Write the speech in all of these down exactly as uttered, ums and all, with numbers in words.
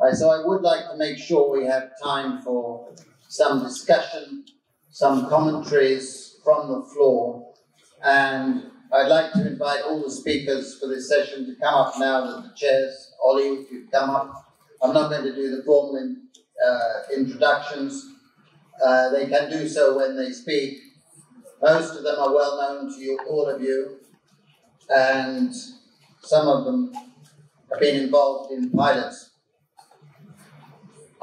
Uh, so I would like to make sure we have time for some discussion, some commentaries from the floor, and I'd like to invite all the speakers for this session to come up now that the chairs. Olli, if you come up. I'm not going to do the formal in, uh, introductions. Uh, they can do so when they speak. Most of them are well known to you, all of you, and some of them have been involved in pilots.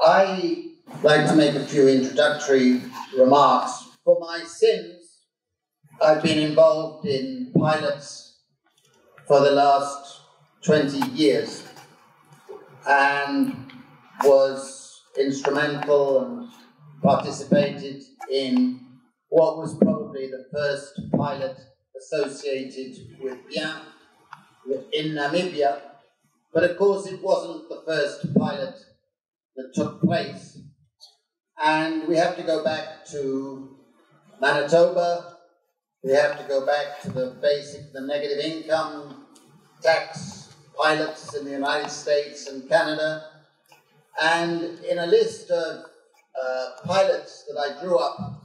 I'd like to make a few introductory remarks. For my sins, I've been involved in pilots for the last twenty years and was instrumental and participated in what was probably the first pilot associated with BIEN in Namibia. But of course it wasn't the first pilot that took place. And we have to go back to Manitoba, we have to go back to the basic, the negative income tax pilots in the United States and Canada. And in a list of uh, pilots that I drew up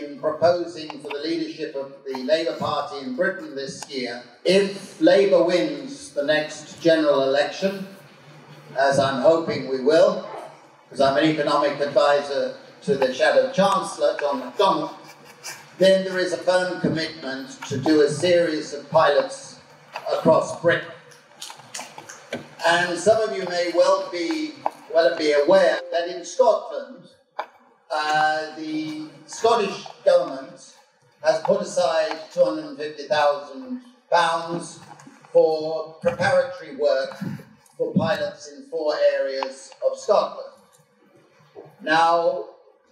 in proposing for the leadership of the Labour Party in Britain this year, if Labour wins the next general election, as I'm hoping we will, because I'm an economic advisor to the Shadow Chancellor, John McDonnell, then there is a firm commitment to do a series of pilots across Britain. And some of you may well be, well be aware that in Scotland, Uh, the Scottish government has put aside two hundred fifty thousand pounds for preparatory work for pilots in four areas of Scotland. Now,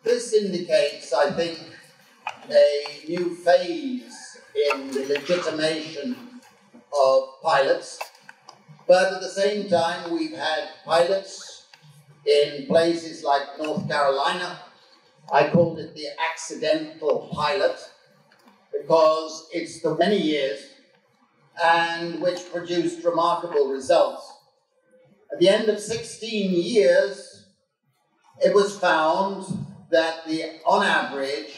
this indicates, I think, a new phase in the legitimation of pilots, but at the same time, we've had pilots in places like North Carolina. I called it the accidental pilot because it's the many years and which produced remarkable results. At the end of sixteen years, it was found that the, on average,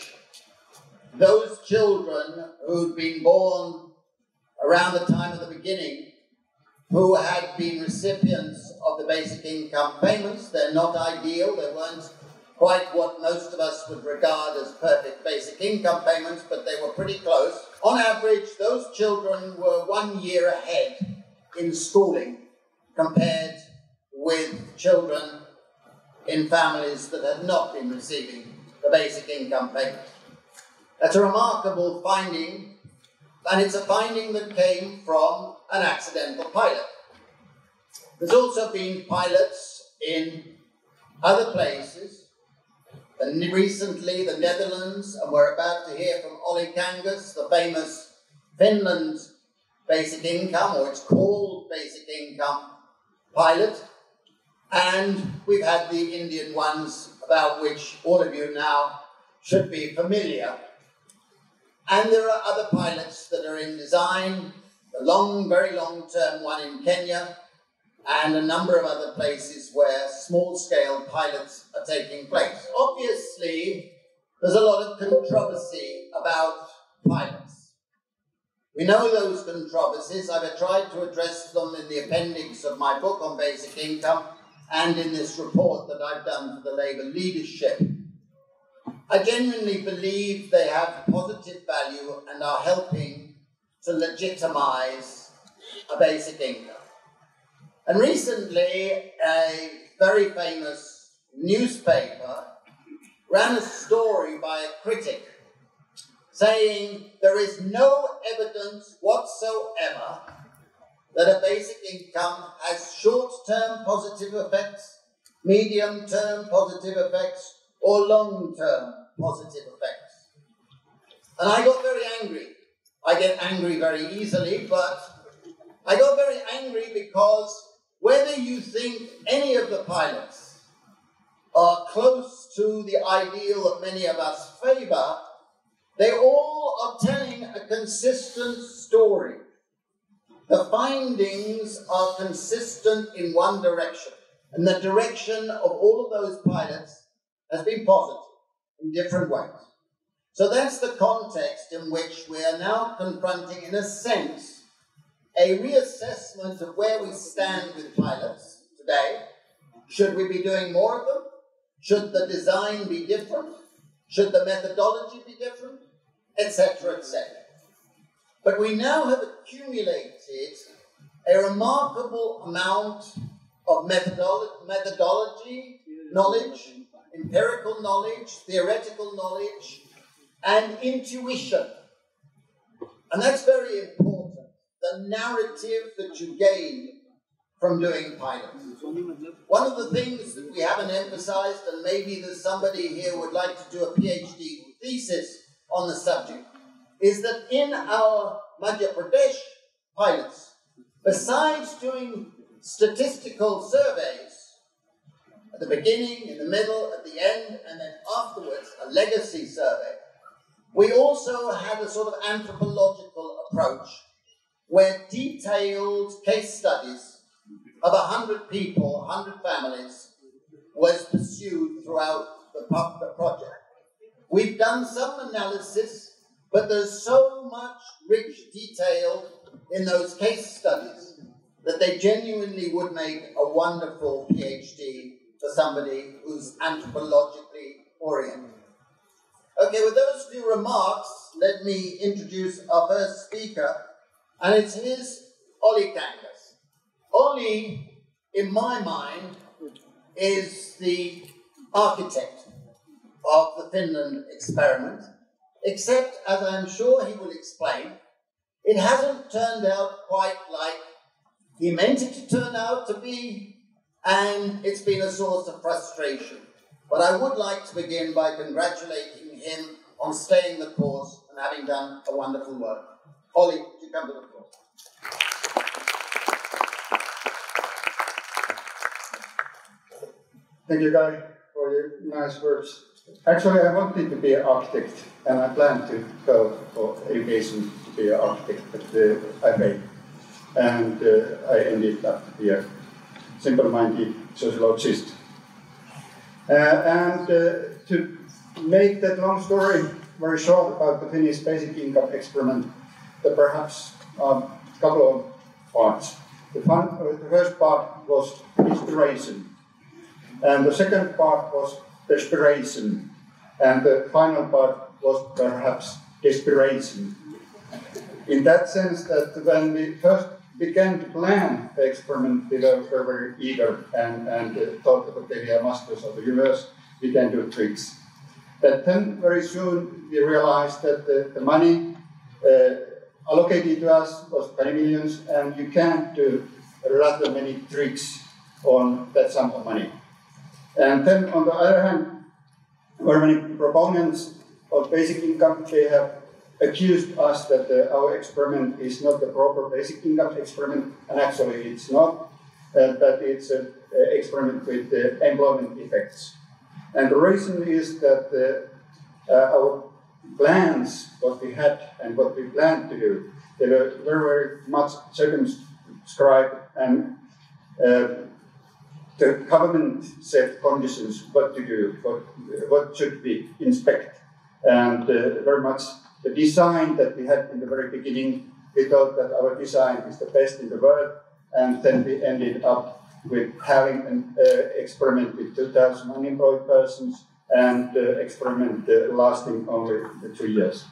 those children who'd been born around the time of the beginning, who had been recipients of the basic income payments, they're not ideal, they weren't quite what most of us would regard as perfect basic income payments, but they were pretty close. On average, those children were one year ahead in schooling compared with children in families that had not been receiving the basic income payments. That's a remarkable finding, and it's a finding that came from an accidental pilot. There's also been pilots in other places. And recently, the Netherlands, and we're about to hear from Olli Kangas, the famous Finland basic income, or it's called basic income pilot. And we've had the Indian ones, about which all of you now should be familiar. And there are other pilots that are in design, the long, very long-term one in Kenya, and a number of other places where small-scale pilots are taking place. Obviously, there's a lot of controversy about pilots. We know those controversies. I've tried to address them in the appendix of my book on basic income and in this report that I've done for the Labour leadership. I genuinely believe they have positive value and are helping to legitimise a basic income. And recently, a very famous newspaper ran a story by a critic saying there is no evidence whatsoever that a basic income has short-term positive effects, medium-term positive effects, or long-term positive effects. And I got very angry. I get angry very easily, but I got very angry because whether you think any of the pilots are close to the ideal that many of us favour, they all are telling a consistent story. The findings are consistent in one direction, And the direction of all of those pilots has been positive in different ways. So that's the context in which we are now confronting, in a sense, a reassessment of where we stand with pilots today. Should we be doing more of them? Should the design be different? Should the methodology be different? Etc., et cetera. But we now have accumulated a remarkable amount of methodolo- methodology, knowledge, empirical knowledge, theoretical knowledge, and intuition. And that's very important, the narrative that you gain from doing pilots. One of the things that we haven't emphasized, and maybe there's somebody here would like to do a PhD thesis on the subject, is that in our Madhya Pradesh pilots, besides doing statistical surveys at the beginning, in the middle, at the end, and then afterwards, a legacy survey, we also had a sort of anthropological approach where detailed case studies of one hundred people, one hundred families, was pursued throughout the, the project. We've done some analysis, but there's so much rich detail in those case studies that they genuinely would make a wonderful PhD for somebody who's anthropologically oriented. Okay, with those few remarks, let me introduce our first speaker, and it's his Olli Kangas. Olli, in my mind, is the architect of the Finland experiment, except, as I'm sure he will explain, it hasn't turned out quite like he meant it to turn out to be, and it's been a source of frustration. But I would like to begin by congratulating him on staying the course and having done a wonderful work. Olli, would you come to the floor? Thank you, Guy, for your nice words. Actually, I wanted to be an architect, and I planned to go for education to be an architect, but uh, I failed. And uh, I ended up to be a simple-minded sociologist. Uh, and uh, to make that long story very short about the Finnish basic income experiment, there perhaps um, a couple of parts. The, fun, uh, the first part was inspiration, and the second part was desperation, and the final part was perhaps desperation. In that sense, that when we first began to plan the experiment, we were very eager and, and uh, thought that okay, we are masters of the universe, we can do tricks. But then very soon we realized that the, the money uh, allocated to us was twenty millions, and you can't do rather many tricks on that sum of money. And then on the other hand, very many proponents of basic income, they have accused us that uh, our experiment is not the proper basic income experiment, and actually it's not, uh, but it's an uh, experiment with uh, employment effects. And the reason is that uh, uh, our plans, what we had and what we planned to do, they were very, very much circumscribed, and uh, the government set conditions what to do, what, what should we inspect, and uh, very much the design that we had in the very beginning, we thought that our design is the best in the world, and then we ended up with having an uh, experiment with two thousand unemployed persons, and uh, experiment uh, lasting only two years.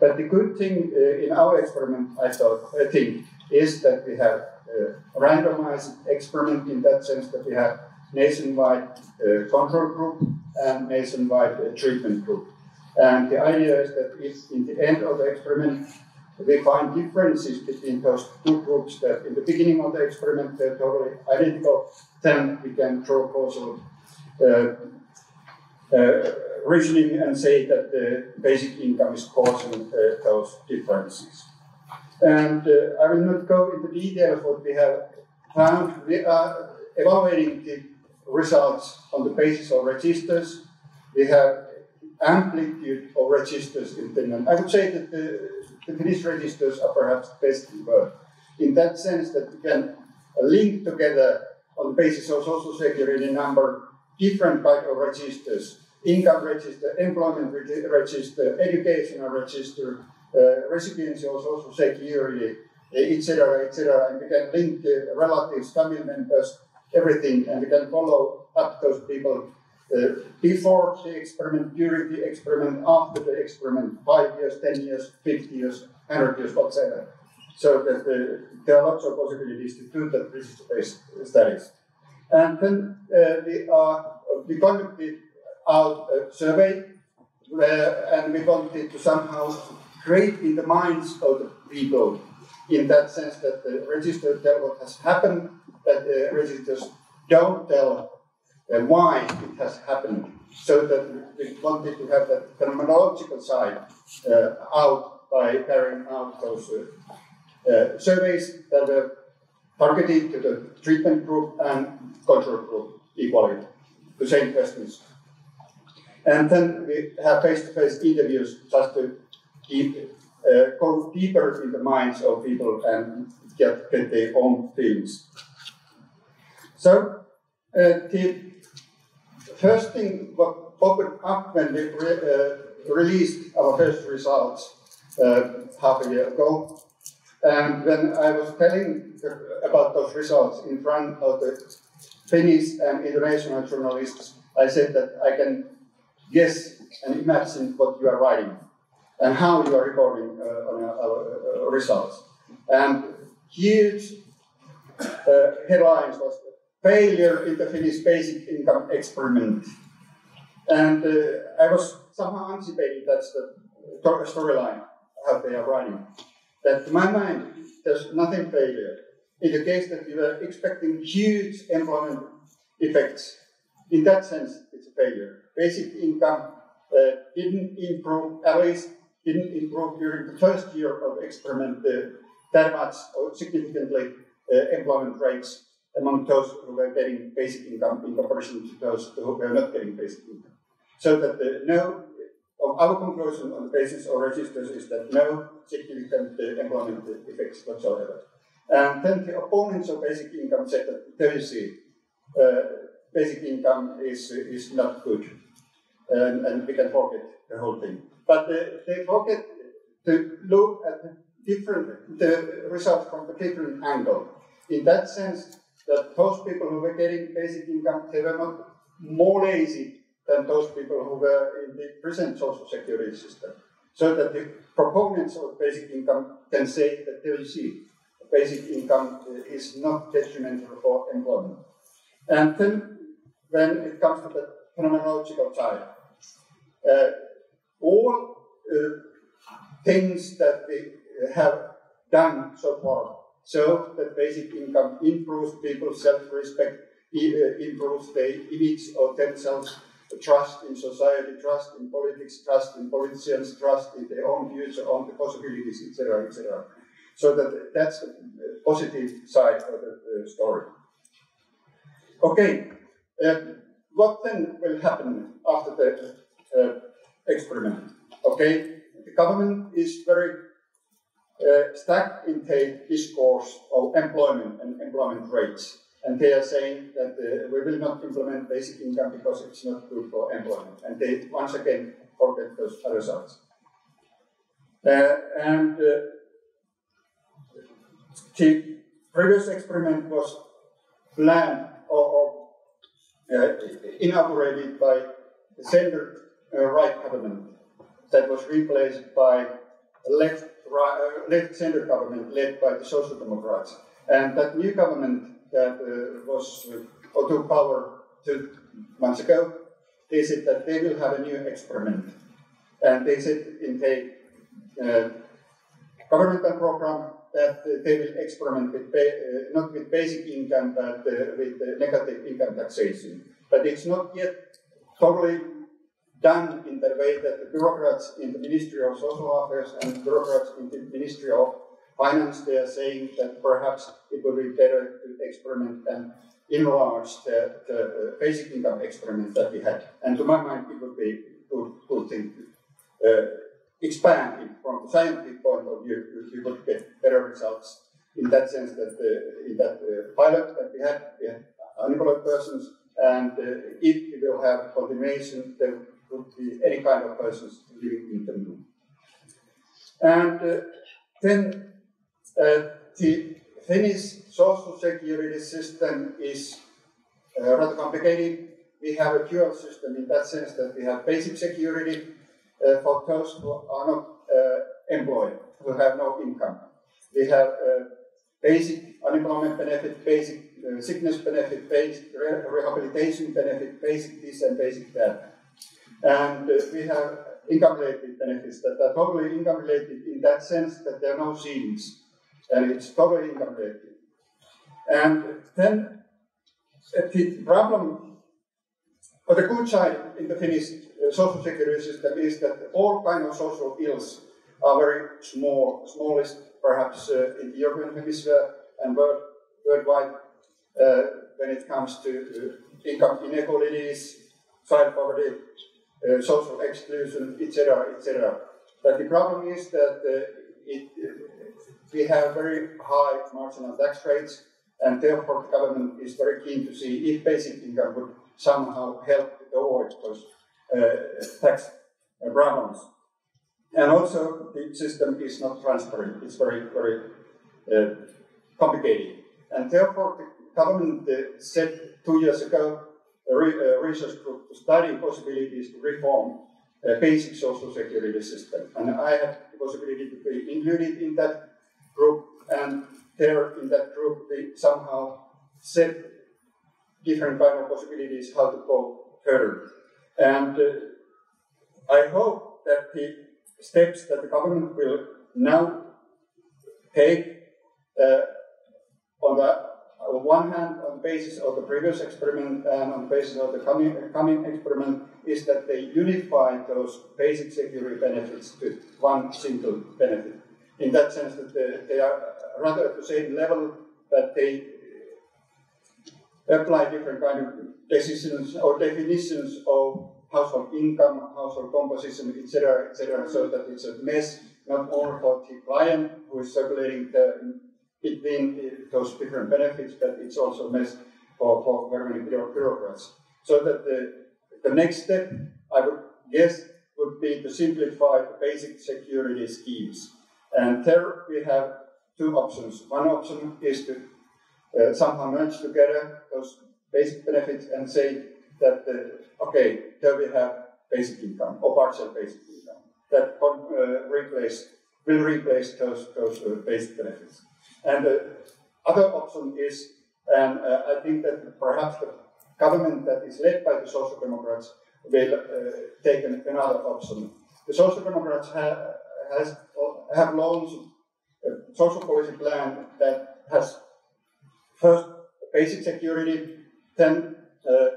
But the good thing uh, in our experiment, I thought, I think, is that we have uh, randomized experiment in that sense that we have nationwide uh, control group and nationwide uh, treatment group. And the idea is that if in the end of the experiment we find differences between those two groups that in the beginning of the experiment they're totally identical, then we can draw causal uh, uh, reasoning and say that the basic income is causing uh, those differences. And uh, I will not go into detail what we have found. We are evaluating the results on the basis of registers. We have amplitude of registers in Finland. I would say that the, the Finnish registers are perhaps best in the world, in that sense that we can link together on the basis of social security number, different type of registers, income register, employment register, educational register, uh, recipients of social security, et cetera, et cetera. And we can link the relatives, family members, everything, and we can follow up those people uh, before the experiment, during the experiment, after the experiment, five years, ten years, fifty years, hundred years, et cetera. So that the, there are lots of possibilities to do that research-based studies. And then uh, we are we conducted out a survey, where, and we wanted to somehow create in the minds of the people, in that sense that the registers tell what has happened, that the registers don't tell uh, why it has happened, so that we wanted to have that phenomenological side uh, out by carrying out those uh, uh, surveys that were targeted to the treatment group and control group equally, the same questions. And then we have face-to-face interviews just to keep, uh, go deeper in the minds of people and get, get their own feelings. So uh, the first thing what popped up when we re uh, released our first results uh, half a year ago, and when I was telling about those results in front of the Finnish and international journalists, I said that I can guess and imagine what you are writing and how you are recording uh, on our uh, results. And huge uh, headlines was failure in the Finnish basic income experiment. And uh, I was somehow anticipating that's the storyline, how they are writing. That to my mind, there's nothing failure. In the case that you were expecting huge employment effects, in that sense, it's a failure. Basic income uh, didn't improve, at least didn't improve during the first year of experiment uh, that much or significantly uh, employment rates among those who were getting basic income in comparison to those who were not getting basic income. So that the no, our conclusion on the basis of registers is that no significant uh, employment effects whatsoever. And then the opponents of basic income said that there is a basic income is, is not good, and, and we can forget the whole thing. But the, they forget to look at the different the results from a different angle. In that sense, that those people who were getting basic income, they were not more lazy than those people who were in the present social security system. So that the proponents of basic income can say that they will see basic income is not detrimental for employment. And then, when it comes to the phenomenological side, uh, all uh, things that we have done so far, so that basic income improves people's self-respect, improves their image of themselves, trust in society, trust in politics, trust in politicians, trust in their own views on the possibilities, et cetera, et cetera. So that that's the positive side of the story. Okay. Uh, what then will happen after the uh, experiment? Okay, the government is very uh, stuck in the discourse of employment and employment rates, and they are saying that uh, we will not implement basic income because it's not good for employment, and they once again forget those results. Uh, and uh, the previous experiment was planned or, or Uh, inaugurated by the center-right uh, government that was replaced by left, right, uh, left-center government led by the Social Democrats. And that new government that uh, was uh, or took power two months ago, they said that they will have a new experiment. And they said in the uh, governmental program that uh, they will experiment with pay, uh, not with basic income, but uh, with uh, negative income taxation. But it's not yet totally done in the way that the bureaucrats in the Ministry of Social Affairs and bureaucrats in the Ministry of Finance, they are saying that perhaps it would be better to experiment and enlarge the, the uh, basic income experiment that we had. And to my mind, it would be a good, good thing to uh, expand it from the scientific point of view, you would get better results in that sense that the, in that uh, pilot that we had, we had unemployed persons, and uh, if we will have continuation, there would be any kind of persons living in the moon. And uh, then uh, the Finnish social security system is uh, rather complicated. We have a dual system in that sense that we have basic security uh, for those who are not uh, employed, who have no income. We have uh, basic unemployment benefit, basic uh, sickness benefit, basic re rehabilitation benefit, basic this and basic that. And uh, we have income-related benefits that are totally income-related in that sense that there are no ceilings, and it's totally income-related. And then the problem, or the good side in the Finnish social security system is that all kinds of social ills are very small, smallest perhaps uh, in the European hemisphere and world, worldwide uh, when it comes to uh, income inequalities, child poverty, Uh, social exclusion, et cetera, et cetera. But the problem is that uh, it, uh, we have very high marginal tax rates, and therefore the government is very keen to see if basic income would somehow help to avoid those uh, tax problems. And also the system is not transparent; it's very, very uh, complicated. And therefore the government uh, said two years ago. A research group to study possibilities to reform a basic social security system. And I had the possibility to be included in that group, and there in that group they somehow set different kind of possibilities how to go further. And uh, I hope that the steps that the government will now take uh, on the on one hand, on the basis of the previous experiment and on the basis of the coming, coming experiment, is that they unify those basic security benefits to one single benefit. In that sense, that they, they are rather at the same level, that they apply different kind of decisions or definitions of household income, household composition, et cetera, et cetera, so that it's a mess not only for the client who is circulating the between those different benefits, but it's also mess for, for very many bureaucrats. So that the, the next step, I would guess, would be to simplify the basic security schemes. And there we have two options. One option is to uh, somehow merge together those basic benefits and say that, uh, okay, there we have basic income or partial basic income that uh, replace, will replace those, those uh, basic benefits. And the other option is, and uh, I think that perhaps the government that is led by the Social Democrats will uh, take an, another option. The Social Democrats have, has, have launched a social policy plan that has first basic security, then uh,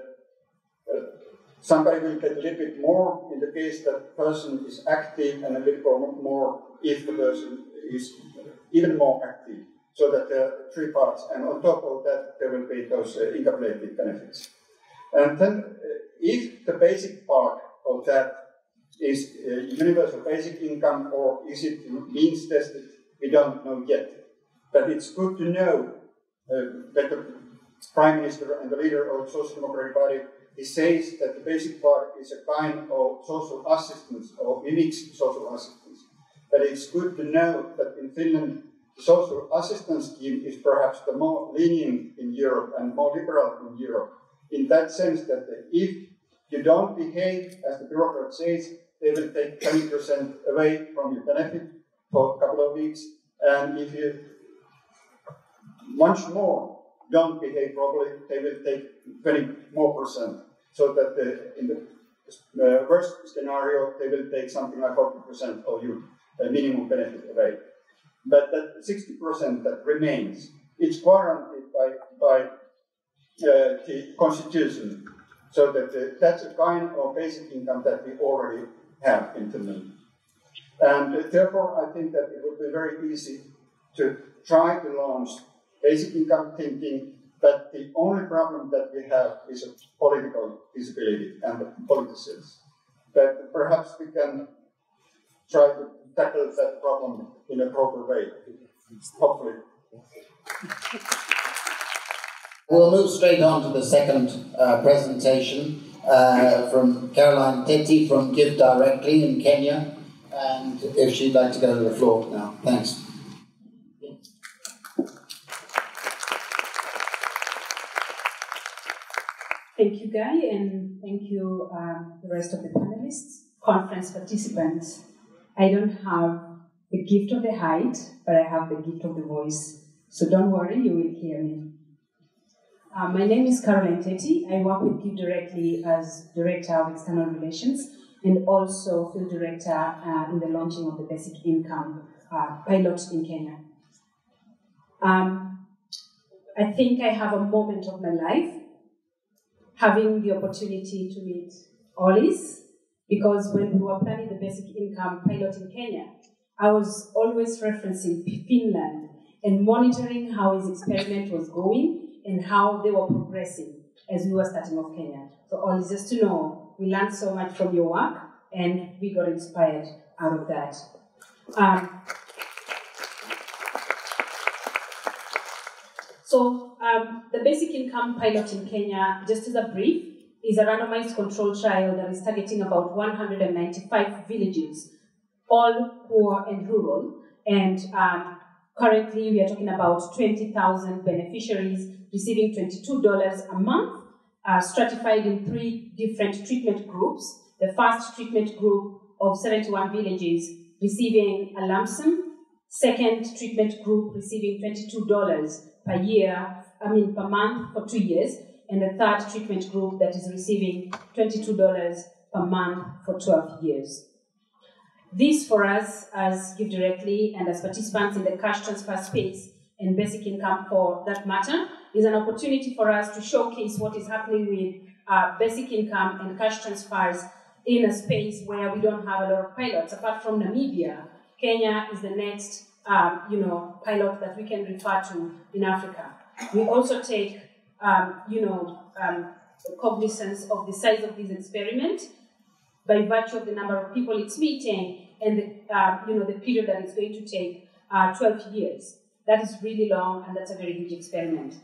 somebody will get a little bit more in the case that the person is active, and a bit more if the person is even more active. So that there are three parts, and on top of that there will be those uh, income-related benefits. And then uh, if the basic part of that is uh, universal basic income, or is it means tested, we don't know yet. But it's good to know uh, that the Prime Minister and the leader of the Social Democratic Party, he says that the basic part is a kind of social assistance, or mimics social assistance. But it's good to know that in Finland, the social assistance scheme is perhaps the more lenient in Europe and more liberal in Europe, in that sense that if you don't behave as the bureaucrat says, they will take twenty percent away from your benefit for a couple of weeks, and if you once more don't behave properly, they will take twenty more percent, so that the, in the uh, worst scenario, they will take something like forty percent of your uh, minimum benefit away. But that sixty percent that remains, it's guaranteed by, by uh, the constitution. So that uh, that's a kind of basic income that we already have in Finland. And uh, therefore, I think that it would be very easy to try to launch basic income thinking, but the only problem that we have is a political feasibility and politicians. But perhaps we can try to tackle that problem in a proper way, hopefully. We'll move straight on to the second uh, presentation uh, from Caroline Teti from Give Directly in Kenya. And if she'd like to go to the floor now. Thanks. Thank you, Guy, and thank you, uh, the rest of the panelists, conference participants. I don't have the gift of the height, but I have the gift of the voice. So don't worry, you will hear me. Uh, my name is Caroline Teti. I work with Give Directly as Director of External Relations and also Field Director uh, in the launching of the Basic Income uh, pilot in Kenya. Um, I think I have a moment of my life having the opportunity to meet Olli's, because when we were planning the Basic Income pilot in Kenya, I was always referencing Finland and monitoring how his experiment was going and how they were progressing as we were starting off Kenya. So Olli, just to know, we learned so much from your work and we got inspired out of that. Um, so um, the Basic Income pilot in Kenya, just as a brief, is a randomized control trial that is targeting about one hundred ninety-five villages, all poor and rural, and um, currently we are talking about twenty thousand beneficiaries receiving twenty-two dollars a month, uh, stratified in three different treatment groups. The first treatment group of seventy-one villages receiving a lump sum, second treatment group receiving twenty-two dollars per year, I mean per month for two years, and the third treatment group that is receiving twenty-two dollars per month for twelve years. This for us as Give Directly and as participants in the cash transfer space and basic income for that matter is an opportunity for us to showcase what is happening with uh, basic income and cash transfers in a space where we don't have a lot of pilots. Apart from Namibia, Kenya is the next um, you know, pilot that we can refer to in Africa. We also take um, you know, um, cognizance of the size of this experiment by virtue of the number of people it's meeting and the, uh, you know, the period that it's going to take, uh, twelve years. That is really long and that's a very huge experiment.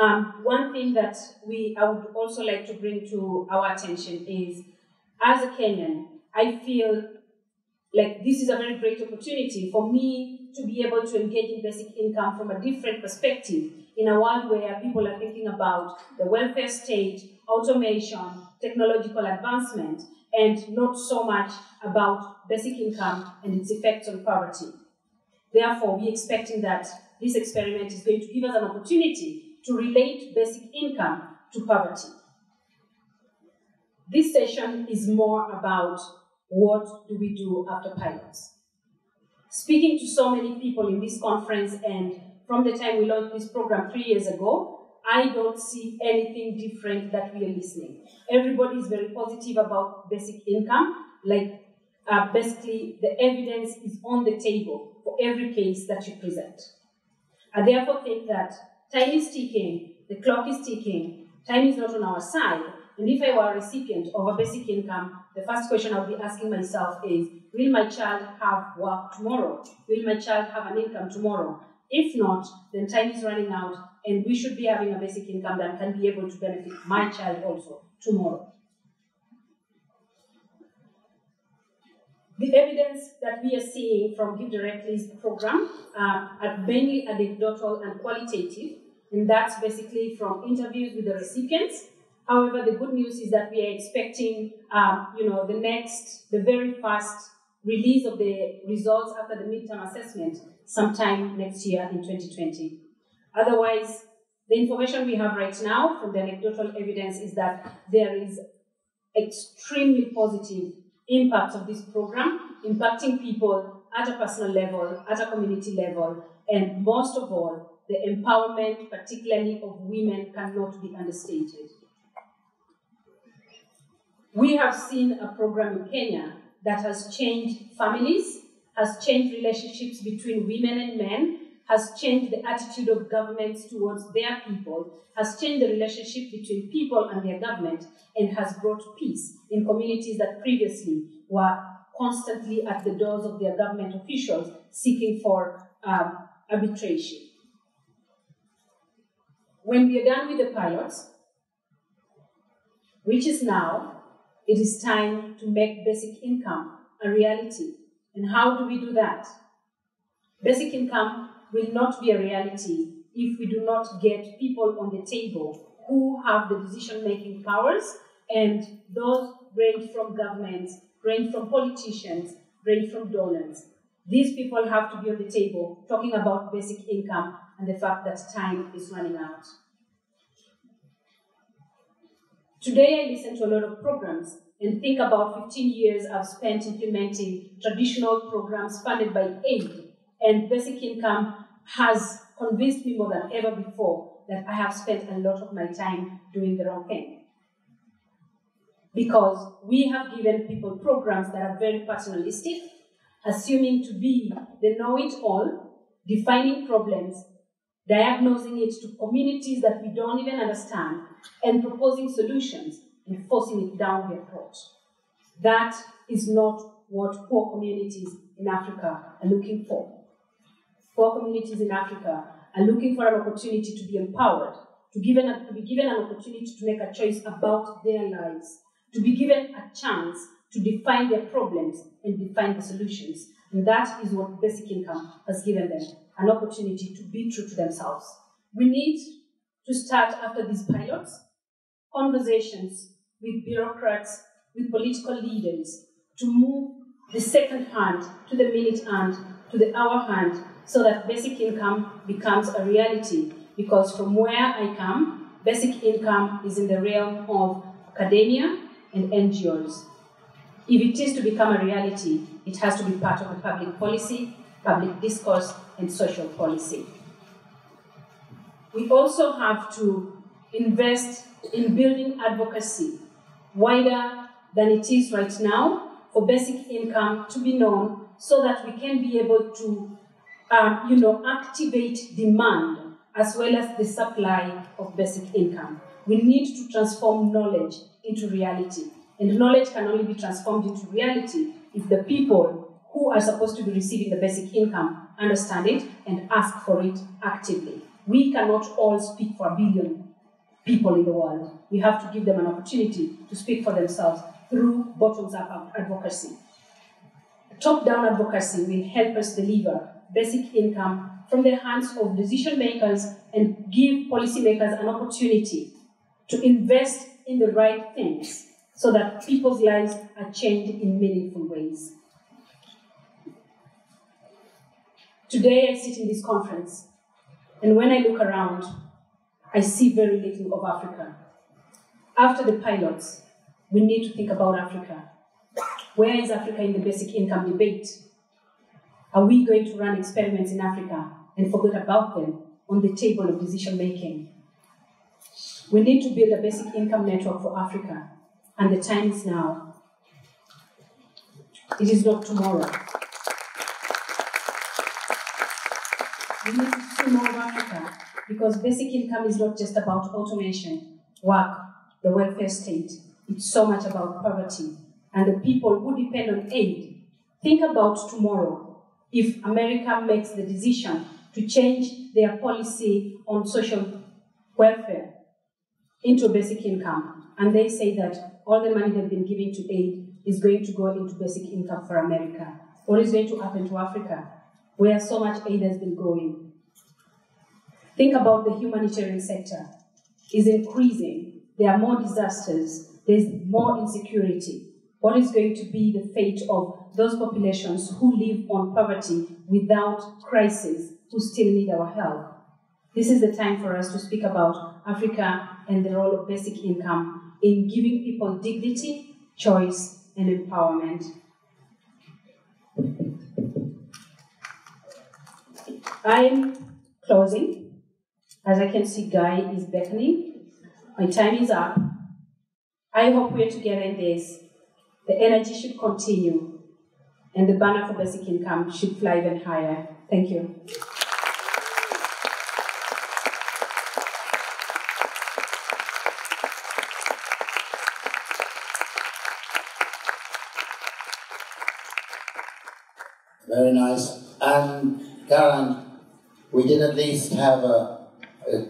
Um, one thing that we, I would also like to bring to our attention is, as a Kenyan, I feel like this is a very great opportunity for me to be able to engage in basic income from a different perspective in a world where people are thinking about the welfare state, automation, technological advancement, and not so much about basic income and its effects on poverty. Therefore, we're expecting that this experiment is going to give us an opportunity to relate basic income to poverty. This session is more about what do we do after pilots. Speaking to so many people in this conference and from the time we launched this program three years ago, I don't see anything different that we are listening. Everybody is very positive about basic income. Like uh, basically the evidence is on the table for every case that you present. I therefore think that time is ticking, the clock is ticking, time is not on our side. And if I were a recipient of a basic income, the first question I'll be asking myself is, will my child have work tomorrow? Will my child have an income tomorrow? If not, then time is running out and we should be having a basic income that can be able to benefit my child also tomorrow. The evidence that we are seeing from Give Directly's program uh, are mainly anecdotal and qualitative, and that's basically from interviews with the recipients. However, the good news is that we are expecting uh, you know, the next, the very first release of the results after the midterm assessment sometime next year in twenty twenty. Otherwise, the information we have right now from the anecdotal evidence is that there is extremely positive impact of this program, impacting people at a personal level, at a community level, and most of all, the empowerment, particularly of women, cannot be understated. We have seen a program in Kenya that has changed families, has changed relationships between women and men, has changed the attitude of governments towards their people, has changed the relationship between people and their government, and has brought peace in communities that previously were constantly at the doors of their government officials seeking for um, arbitration. when we are done with the pilot, which is now, it is time to make basic income a reality. And how do we do that? Basic income will not be a reality if we do not get people on the table who have the decision-making powers, and those range from governments, range from politicians, range from donors. These people have to be on the table talking about basic income and the fact that time is running out. Today I listen to a lot of programs and think about fifteen years I've spent implementing traditional programs funded by aid, and basic income has convinced me more than ever before that I have spent a lot of my time doing the wrong thing. Because we have given people programs that are very paternalistic, assuming to be the know-it-all, defining problems, diagnosing it to communities that we don't even understand, and proposing solutions and forcing it down their throat. That is not what poor communities in Africa are looking for. Poor communities in Africa are looking for an opportunity to be empowered, to, given a, to be given an opportunity to make a choice about their lives, to be given a chance to define their problems and define the solutions. And that is what basic income has given them, an opportunity to be true to themselves. We need to start, after these pilots, conversations with bureaucrats, with political leaders, to move the second hand to the minute hand, to the hour hand, so that basic income becomes a reality. Because from where I come, basic income is in the realm of academia and N G Os. If it is to become a reality, it has to be part of the public policy, public discourse, and social policy. We also have to invest in building advocacy wider than it is right now for basic income to be known, so that we can be able to um, you know, activate demand as well as the supply of basic income. We need to transform knowledge into reality. And knowledge can only be transformed into reality if the people who are supposed to be receiving the basic income understand it and ask for it actively. We cannot all speak for a billion people in the world. We have to give them an opportunity to speak for themselves through bottoms-up advocacy. Top-down advocacy will help us deliver basic income from the hands of decision-makers and give policymakers an opportunity to invest in the right things, so that people's lives are changed in meaningful ways. Today I sit in this conference, and when I look around, I see very little of Africa. After the pilots, we need to think about Africa. Where is Africa in the basic income debate? Are we going to run experiments in Africa and forget about them on the table of decision making? We need to build a basic income network for Africa. And the time is now. It is not tomorrow. We need to see more of Africa, because basic income is not just about automation, work, the welfare state. It's so much about poverty and the people who depend on aid. Think about tomorrow if America makes the decision to change their policy on social welfare into basic income, and they say that all the money they've been giving to aid is going to go into basic income for America. What is going to happen to Africa, where so much aid has been going? Think about the humanitarian sector. It's increasing. There are more disasters. There's more insecurity. What is going to be the fate of those populations who live on poverty without crisis, who still need our help? This is the time for us to speak about Africa and the role of basic income in giving people dignity, choice, and empowerment. I'm closing. As I can see, Guy is beckoning. My time is up. I hope we're together in this. The energy should continue, and the banner for basic income should fly even higher. Thank you. Very nice. And Caroline, we did at least have a,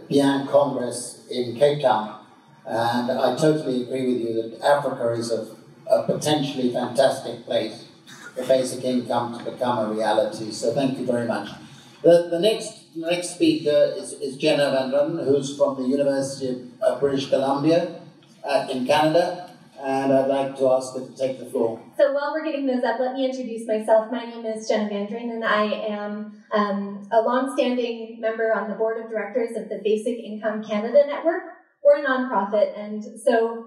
BIEN Congress in Cape Town, and I totally agree with you that Africa is a, a potentially fantastic place for basic income to become a reality, so thank you very much. The, the next the next speaker is, is Jenna Van Draanen, who's from the University of British Columbia uh, in Canada, and I'd like to ask her to take the floor. So while we're getting those up, let me introduce myself. My name is Jenna Van Draanen, and I am um, a long-standing member on the board of directors of the Basic Income Canada Network. We're a nonprofit, and so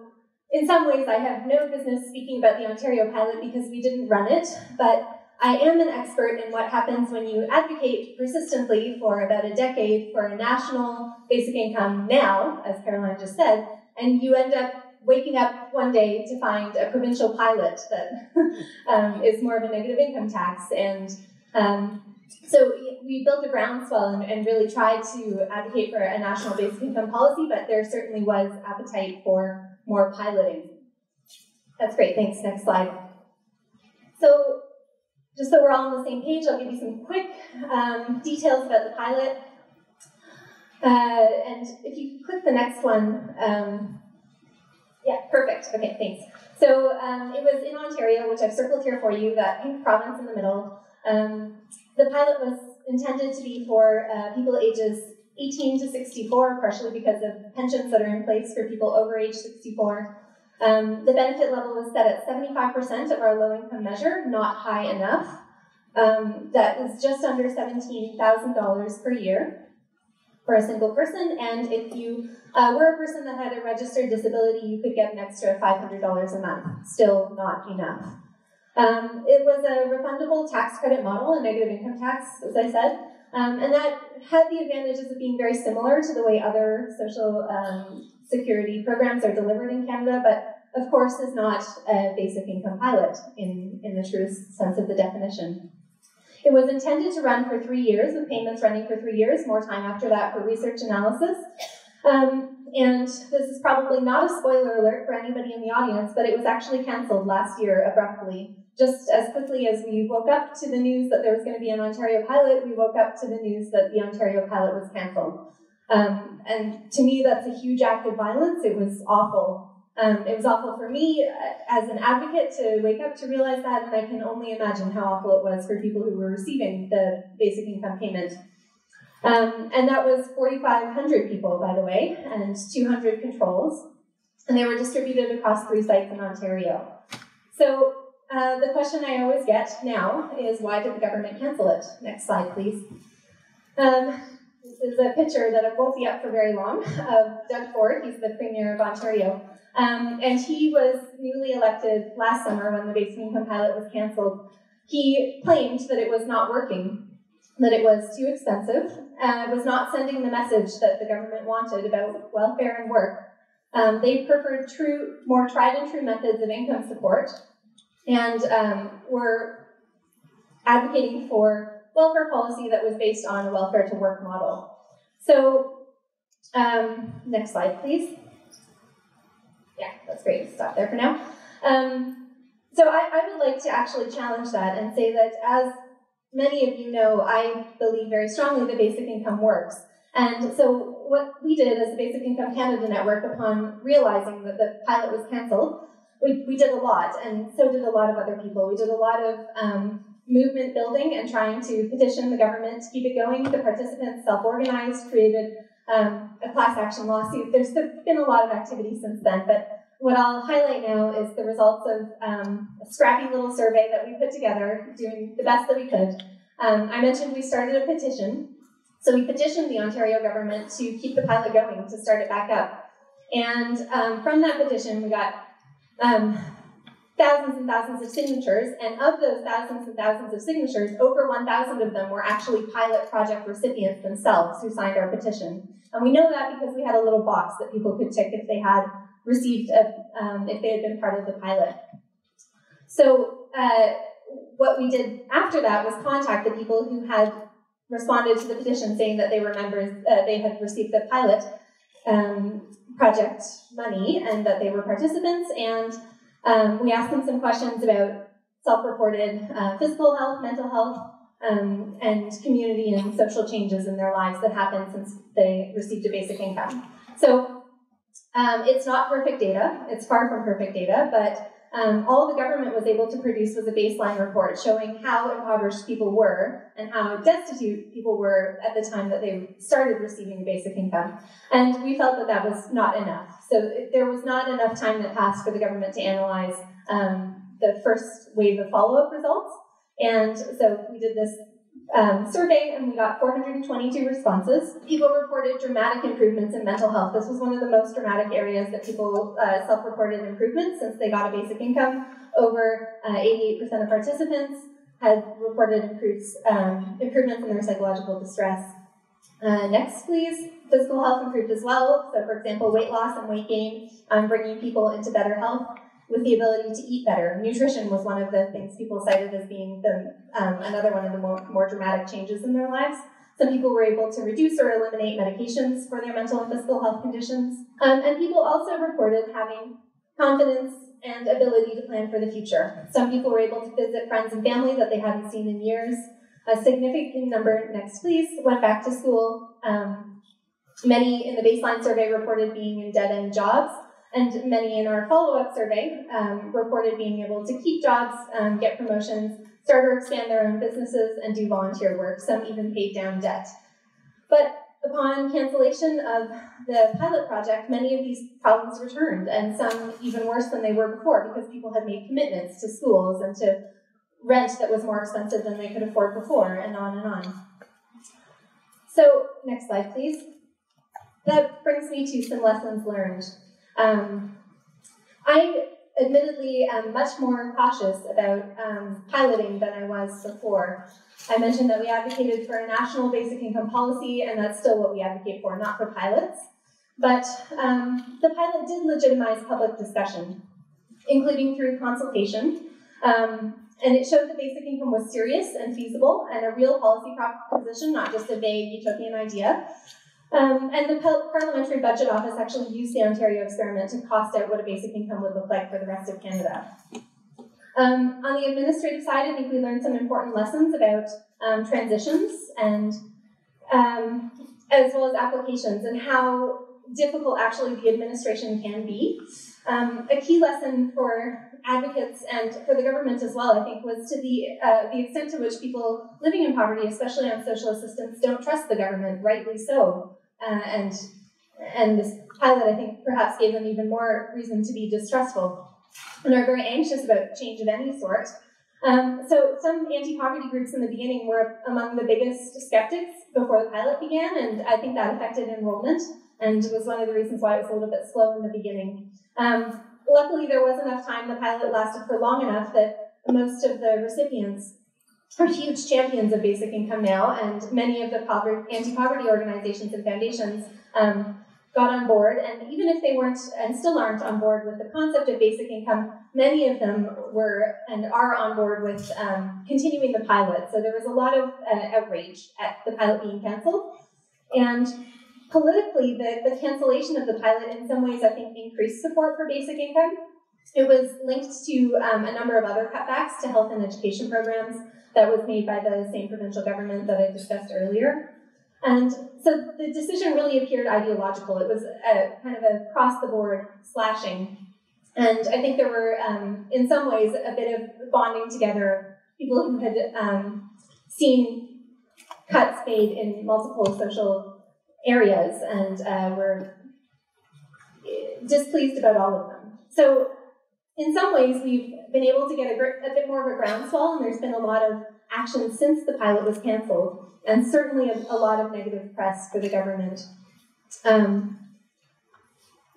in some ways I have no business speaking about the Ontario pilot because we didn't run it, but I am an expert in what happens when you advocate persistently for about a decade for a national basic income now, as Caroline just said, and you end up waking up one day to find a provincial pilot that um, is more of a negative income tax. And um, so we built a groundswell and, and really tried to advocate for a national basic income policy, but there certainly was appetite for more piloting. That's great, thanks. Next slide. So just so we're all on the same page, I'll give you some quick um, details about the pilot. Uh, and if you click the next one, um, yeah, perfect, okay, thanks. So um, it was in Ontario, which I've circled here for you, that pink province in the middle. Um, the pilot was intended to be for uh, people ages eighteen to sixty-four, partially because of pensions that are in place for people over age sixty-four. Um, the benefit level was set at seventy-five percent of our low-income measure, not high enough. Um, that was just under seventeen thousand dollars per year for a single person, and if you uh, were a person that had a registered disability, you could get an extra five hundred dollars a month, still not enough. Um, it was a refundable tax credit model, a negative income tax, as I said, um, and that had the advantages of being very similar to the way other social um, security programs are delivered in Canada, but of course is not a basic income pilot in, in the true sense of the definition. It was intended to run for three years, with payments running for three years, more time after that for research analysis. Um, and this is probably not a spoiler alert for anybody in the audience, but it was actually cancelled last year abruptly. Just as quickly as we woke up to the news that there was going to be an Ontario pilot, we woke up to the news that the Ontario pilot was cancelled. Um, and to me, that's a huge act of violence. It was awful. Um, it was awful for me as an advocate to wake up to realize that, and I can only imagine how awful it was for people who were receiving the basic income payment. Um, and that was forty-five hundred people, by the way, and two hundred controls, and they were distributed across three sites in Ontario. So uh, the question I always get now is, why did the government cancel it? Next slide, please. Um, This is a picture that won't be up for very long of Doug Ford. He's the Premier of Ontario. Um, and he was newly elected last summer when the basic income pilot was cancelled. He claimed that it was not working, that it was too expensive, uh, was not sending the message that the government wanted about welfare and work. Um, they preferred true, more tried and true methods of income support, and um, were advocating for welfare policy that was based on a welfare to work model. So, um, next slide, please. Yeah, that's great. Stop there for now. Um, so I, I would like to actually challenge that and say that, as many of you know, I believe very strongly that basic income works. And so what we did as the Basic Income Canada Network, upon realizing that the pilot was cancelled, we, we did a lot, and so did a lot of other people. We did a lot of um, movement building and trying to petition the government to keep it going. The participants self-organized, created um, a class action lawsuit. There's been a lot of activity since then, but what I'll highlight now is the results of um, a scrappy little survey that we put together, doing the best that we could. Um, I mentioned we started a petition. So we petitioned the Ontario government to keep the pilot going, to start it back up. And um, from that petition, we got um, thousands and thousands of signatures, and of those thousands and thousands of signatures, over one thousand of them were actually pilot project recipients themselves who signed our petition. And we know that because we had a little box that people could tick if they had received, a, um, if they had been part of the pilot. So uh, what we did after that was contact the people who had responded to the petition saying that they were members, uh, they had received the pilot um, project money and that they were participants, and Um, we asked them some questions about self-reported uh, physical health, mental health, um, and community and social changes in their lives that happened since they received a basic income. So um, it's not perfect data. It's far from perfect data, but um, all the government was able to produce was a baseline report showing how impoverished people were and how destitute people were at the time that they started receiving the basic income. And we felt that that was not enough. So there was not enough time that passed for the government to analyze um, the first wave of follow-up results. And so we did this um, survey, and we got four hundred twenty-two responses. People reported dramatic improvements in mental health. This was one of the most dramatic areas that people uh, self-reported improvements since they got a basic income. Over uh, eighty-eight percent of participants had reported improves, um, improvements in their psychological distress. Uh, next, please. Physical health improved as well. So, for example, weight loss and weight gain, um, bringing people into better health with the ability to eat better. Nutrition was one of the things people cited as being the, um, another one of the more, more dramatic changes in their lives. Some people were able to reduce or eliminate medications for their mental and physical health conditions. Um, and people also reported having confidence and ability to plan for the future. Some people were able to visit friends and family that they hadn't seen in years. A significant number, next please, went back to school. Um, many in the baseline survey reported being in dead-end jobs, and many in our follow-up survey um, reported being able to keep jobs, um, get promotions, start or expand their own businesses, and do volunteer work. Some even paid down debt. But upon cancellation of the pilot project, many of these problems returned, and some even worse than they were before, because people had made commitments to schools and to rent that was more expensive than they could afford before, and on and on. So, next slide, please. That brings me to some lessons learned. Um, I admittedly am much more cautious about um, piloting than I was before. I mentioned that we advocated for a national basic income policy, and that's still what we advocate for, not for pilots. But um, the pilot did legitimize public discussion, including through consultation. Um, And it showed that basic income was serious and feasible and a real policy proposition, not just a vague utopian idea. Um, and the Parliamentary Budget Office actually used the Ontario experiment to cost out what a basic income would look like for the rest of Canada. Um, on the administrative side, I think we learned some important lessons about um, transitions and um, as well as applications and how difficult actually the administration can be. Um, a key lesson for advocates and for the government as well, I think, was to the, uh, the extent to which people living in poverty, especially on social assistance, don't trust the government, rightly so. Uh, and, and this pilot, I think, perhaps gave them even more reason to be distrustful and are very anxious about change of any sort. Um, so some anti-poverty groups in the beginning were among the biggest skeptics before the pilot began, and I think that affected enrollment and was one of the reasons why it was a little bit slow in the beginning. Um, Luckily, there was enough time, the pilot lasted for long enough that most of the recipients are huge champions of basic income now, and many of the anti-poverty organizations and foundations um, got on board, and even if they weren't and still aren't on board with the concept of basic income, many of them were and are on board with um, continuing the pilot. So there was a lot of uh, outrage at the pilot being cancelled, and politically, the, the cancellation of the pilot in some ways, I think, increased support for basic income. It was linked to um, a number of other cutbacks to health and education programs that was made by the same provincial government that I discussed earlier. And so the decision really appeared ideological. It was a, kind of a cross-the-board slashing. And I think there were, um, in some ways, a bit of bonding together, people who had um, seen cuts made in multiple social areas and uh, were displeased about all of them. So in some ways we've been able to get a, a bit more of a groundswell, and there's been a lot of action since the pilot was cancelled, and certainly a, a lot of negative press for the government. Um,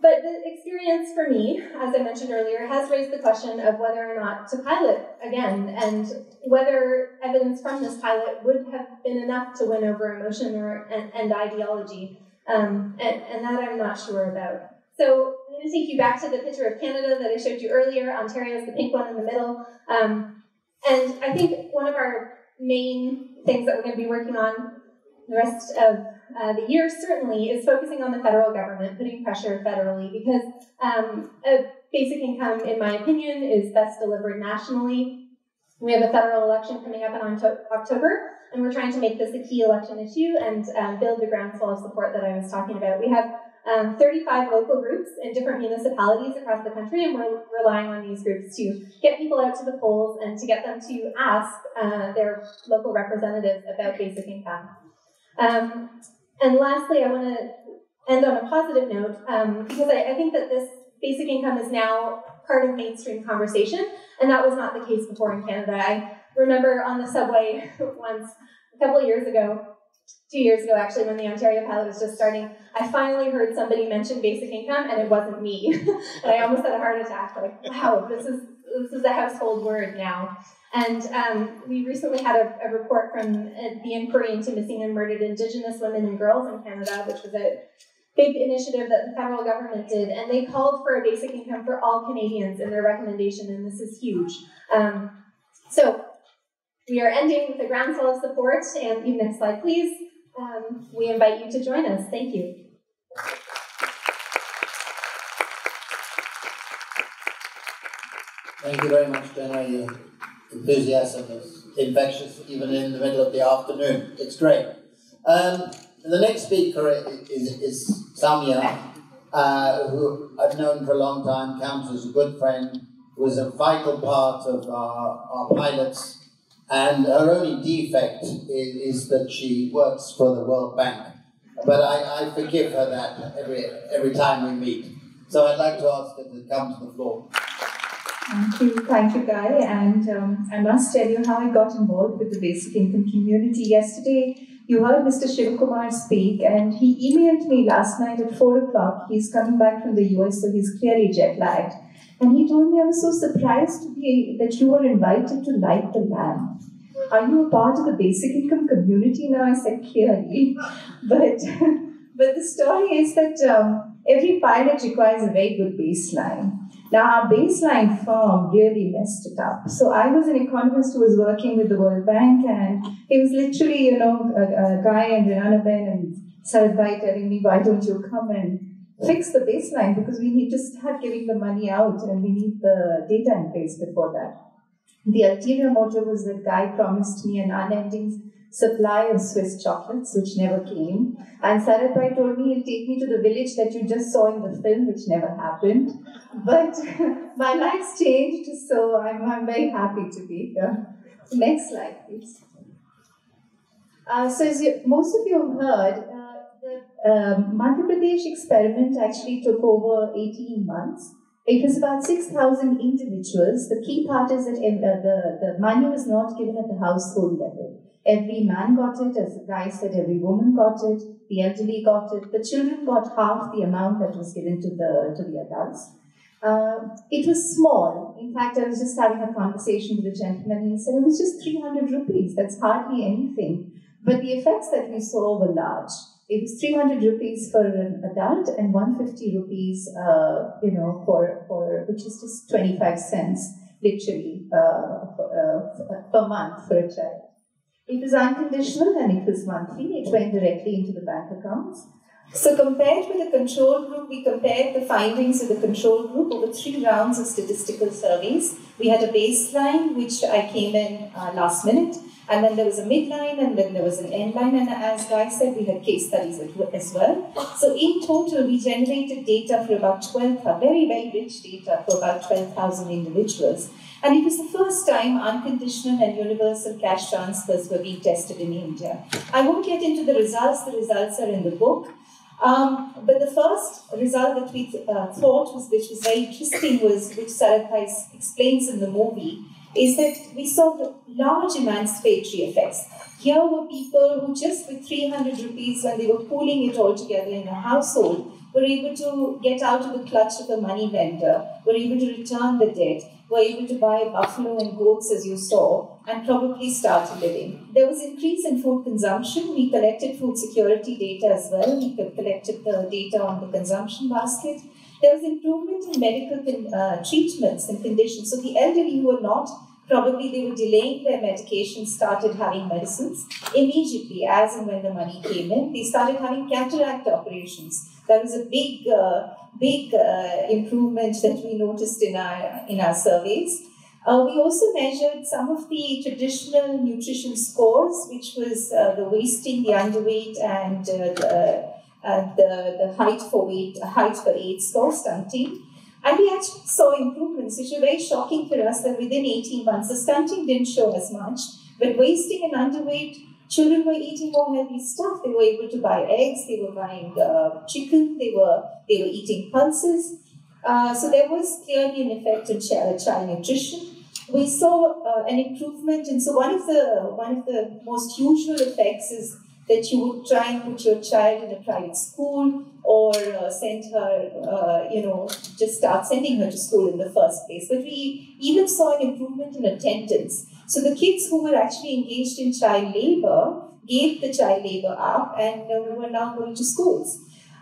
but the experience for me, as I mentioned earlier, has raised the question of whether or not to pilot again, and whether evidence from this pilot would have been enough to win over emotion or, and, and ideology, um, and, and that I'm not sure about. So I'm going to take you back to the picture of Canada that I showed you earlier. Ontario is the pink one in the middle. Um, and I think one of our main things that we're going to be working on the rest of uh, the year, certainly, is focusing on the federal government, putting pressure federally, because um, a basic income, in my opinion, is best delivered nationally. We have a federal election coming up in October, and we're trying to make this a key election issue and um, build the groundswell of support that I was talking about. We have um, thirty-five local groups in different municipalities across the country, and we're relying on these groups to get people out to the polls and to get them to ask uh, their local representatives about basic income. Um, and lastly, I want to end on a positive note, um, because I, I think that this basic income is now part of mainstream conversation, and that was not the case before in Canada. I remember on the subway once, a couple of years ago, two years ago actually, when the Ontario pilot was just starting, I finally heard somebody mention basic income, and it wasn't me. And I almost had a heart attack, like, wow, this is, this is a household word now. And um, we recently had a, a report from uh, the Inquiry into Missing and Murdered Indigenous Women and Girls in Canada, which was a big initiative that the federal government did, and they called for a basic income for all Canadians in their recommendation, and this is huge. Um, so we are ending with a groundswell of support, and the next slide, please. Um, we invite you to join us. Thank you. Thank you very much, Jenna. Your enthusiasm is infectious, even in the middle of the afternoon. It's great. Um, And the next speaker is, is Samia, uh, who I've known for a long time, counts as a good friend, was a vital part of our, our pilots, and her only defect is, is that she works for the World Bank. But I, I forgive her that every, every time we meet. So I'd like to ask her to come to the floor. Thank you, thank you, Guy. And um, I must tell you how I got involved with the basic income community yesterday. You heard Mister Shivakumar speak, and he emailed me last night at four o'clock. He's coming back from the U S, so he's clearly jet-lagged. And he told me, I was so surprised to be, that you were invited to light the lamp. Are you a part of the basic income community now? I said, clearly. But, but the story is that um, every pilot requires a very good baseline. Now, our baseline firm really messed it up. So I was an economist who was working with the World Bank, and it was literally, you know, uh, uh, Guy and Rihanna Ben and Sarad Bhai telling me, why don't you come and fix the baseline, because we need to start giving the money out and we need the data in place before that. The ulterior motive was that Guy promised me an unending supply of Swiss chocolates, which never came. And Sarad Bhai told me he'll take me to the village that you just saw in the film, which never happened. But my life's changed, so I'm, I'm very happy to be here. Next slide, please. Uh, so as you, most of you have heard, uh, the uh, Madhya Pradesh experiment actually took over eighteen months. It was about six thousand individuals. The key part is that uh, the, the money was not given at the household level. Every man got it, as Guy said, every woman got it, the elderly got it, the children got half the amount that was given to the, to the adults. Uh, it was small. In fact, I was just having a conversation with a gentleman, and he said, it was just three hundred rupees, that's hardly anything. But the effects that we saw were large. It was three hundred rupees for an adult and one hundred fifty rupees, uh, you know, for, for, which is just twenty-five cents, literally, uh, for, uh, per month for a child. It was unconditional and it was monthly. It went directly into the bank accounts. So compared with the control group, we compared the findings of the control group over three rounds of statistical surveys. We had a baseline, which I came in uh, last minute, and then there was a midline, and then there was an end line, and as Guy said, we had case studies as well. So in total, we generated data for about twelve, very, very rich data for about twelve thousand individuals. And it was the first time unconditional and universal cash transfers were being tested in India. I won't get into the results. The results are in the book. Um, but the first result that we uh, thought, was, which was very interesting, was which Sarad Bhai explains in the movie, is that we saw the large emancipatory effects. Here were people who just with three hundred rupees, when they were pooling it all together in a household, were able to get out of the clutch of the money lender, were able to return the debt, were able to buy buffalo and goats, as you saw, and probably start living. There was increase in food consumption. We collected food security data as well. We collected the data on the consumption basket. There was improvement in medical uh, treatments and conditions. So the elderly who were not, probably they were delaying their medication, started having medicines immediately as and when the money came in. They started having cataract operations. That was a big, uh, big uh, improvement that we noticed in our in our surveys. Uh, we also measured some of the traditional nutrition scores, which was uh, the wasting, the underweight, and uh, the, uh, the, the height for weight, height for age score, stunting. And we actually saw improvements, which were very shocking for us, that within eighteen months, the stunting didn't show as much, but wasting and underweight, children were eating more healthy stuff. They were able to buy eggs, they were buying uh, chicken, they were, they were eating pulses. Uh, so there was clearly an effect in child nutrition. We saw uh, an improvement, and so one of the one of the most usual effects is that you would try and put your child in a private school, or uh, send her, uh, you know, just start sending her to school in the first place. But we even saw an improvement in attendance. So the kids who were actually engaged in child labor gave the child labor up, and uh, were now going to schools.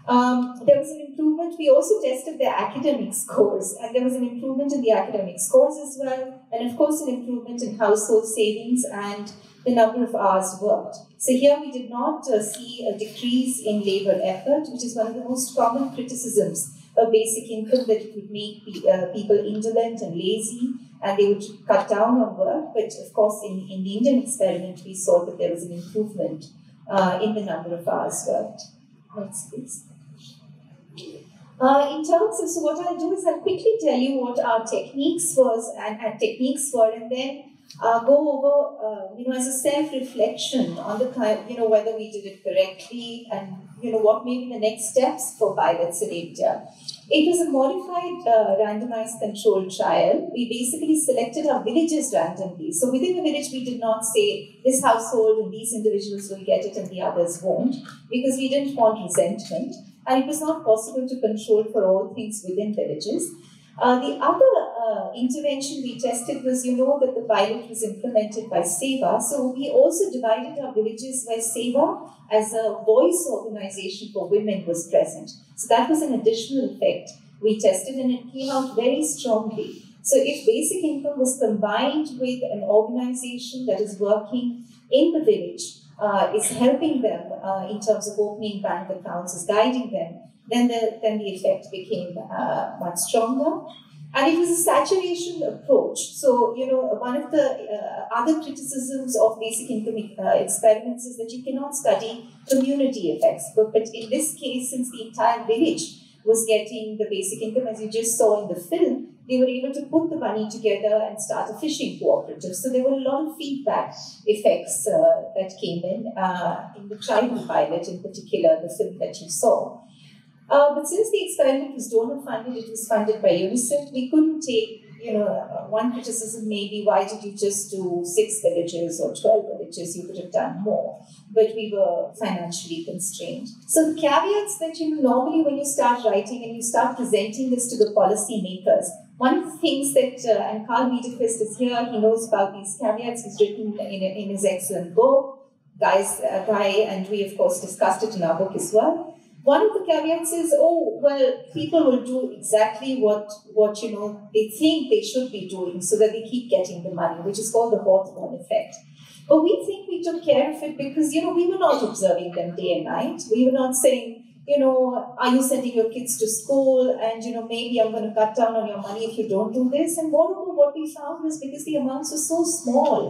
Um, there was an improvement. We also tested their academic scores, and there was an improvement in the academic scores as well, and of course an improvement in household savings and the number of hours worked. So here we did not uh, see a decrease in labor effort, which is one of the most common criticisms of basic income, that it would make pe uh, people indolent and lazy, and they would cut down on work. But of course in, in the Indian experiment, we saw that there was an improvement uh, in the number of hours worked. Next, please. Uh, in terms of, so what I'll do is I'll quickly tell you what our techniques was and, and techniques were, and then uh, go over, uh, you know, as a self-reflection on the kind, you know, whether we did it correctly, and you know what may be the next steps for pilot selector. It was a modified uh, randomized controlled trial. We basically selected our villages randomly. So within a village, we did not say this household and these individuals will get it and the others won't, because we didn't want resentment. And it was not possible to control for all things within villages. Uh, the other uh, intervention we tested was, you know, that the pilot was implemented by SEVA. So we also divided our villages where SEVA, as a voice organization for women, was present. So that was an additional effect we tested, and it came out very strongly. So if basic income was combined with an organization that is working in the village, Uh, is helping them uh, in terms of opening bank accounts, is guiding them, then the, then the effect became uh, much stronger. And it was a saturation approach. So, you know, one of the uh, other criticisms of basic income uh, experiments is that you cannot study community effects. But, but in this case, since the entire village was getting the basic income, as you just saw in the film, they were able to put the money together and start a fishing cooperative. So there were a lot of feedback effects uh, that came in, uh, in the tribal pilot in particular, the film that you saw. Uh, but since the experiment was donor funded, it was funded by UNICEF, we couldn't take, you know, one criticism may be, why did you just do six villages or twelve villages? You could have done more, but we were financially constrained. So the caveats that, you know, normally when you start writing and you start presenting this to the policy makers, one of the things that, uh, and Carl Wiedequist is here, he knows about these caveats, he's written in, in his excellent book. Guys, uh, Guy and we, of course, discussed it in our book as well. One of the caveats is, oh, well, people will do exactly what, what, you know, they think they should be doing so that they keep getting the money, which is called the Hawthorne effect. But we think we took care of it because, you know, we were not observing them day and night. We were not saying, you know, are you sending your kids to school? And, you know, maybe I'm going to cut down on your money if you don't do this. And moreover, what we found was, because the amounts were so small,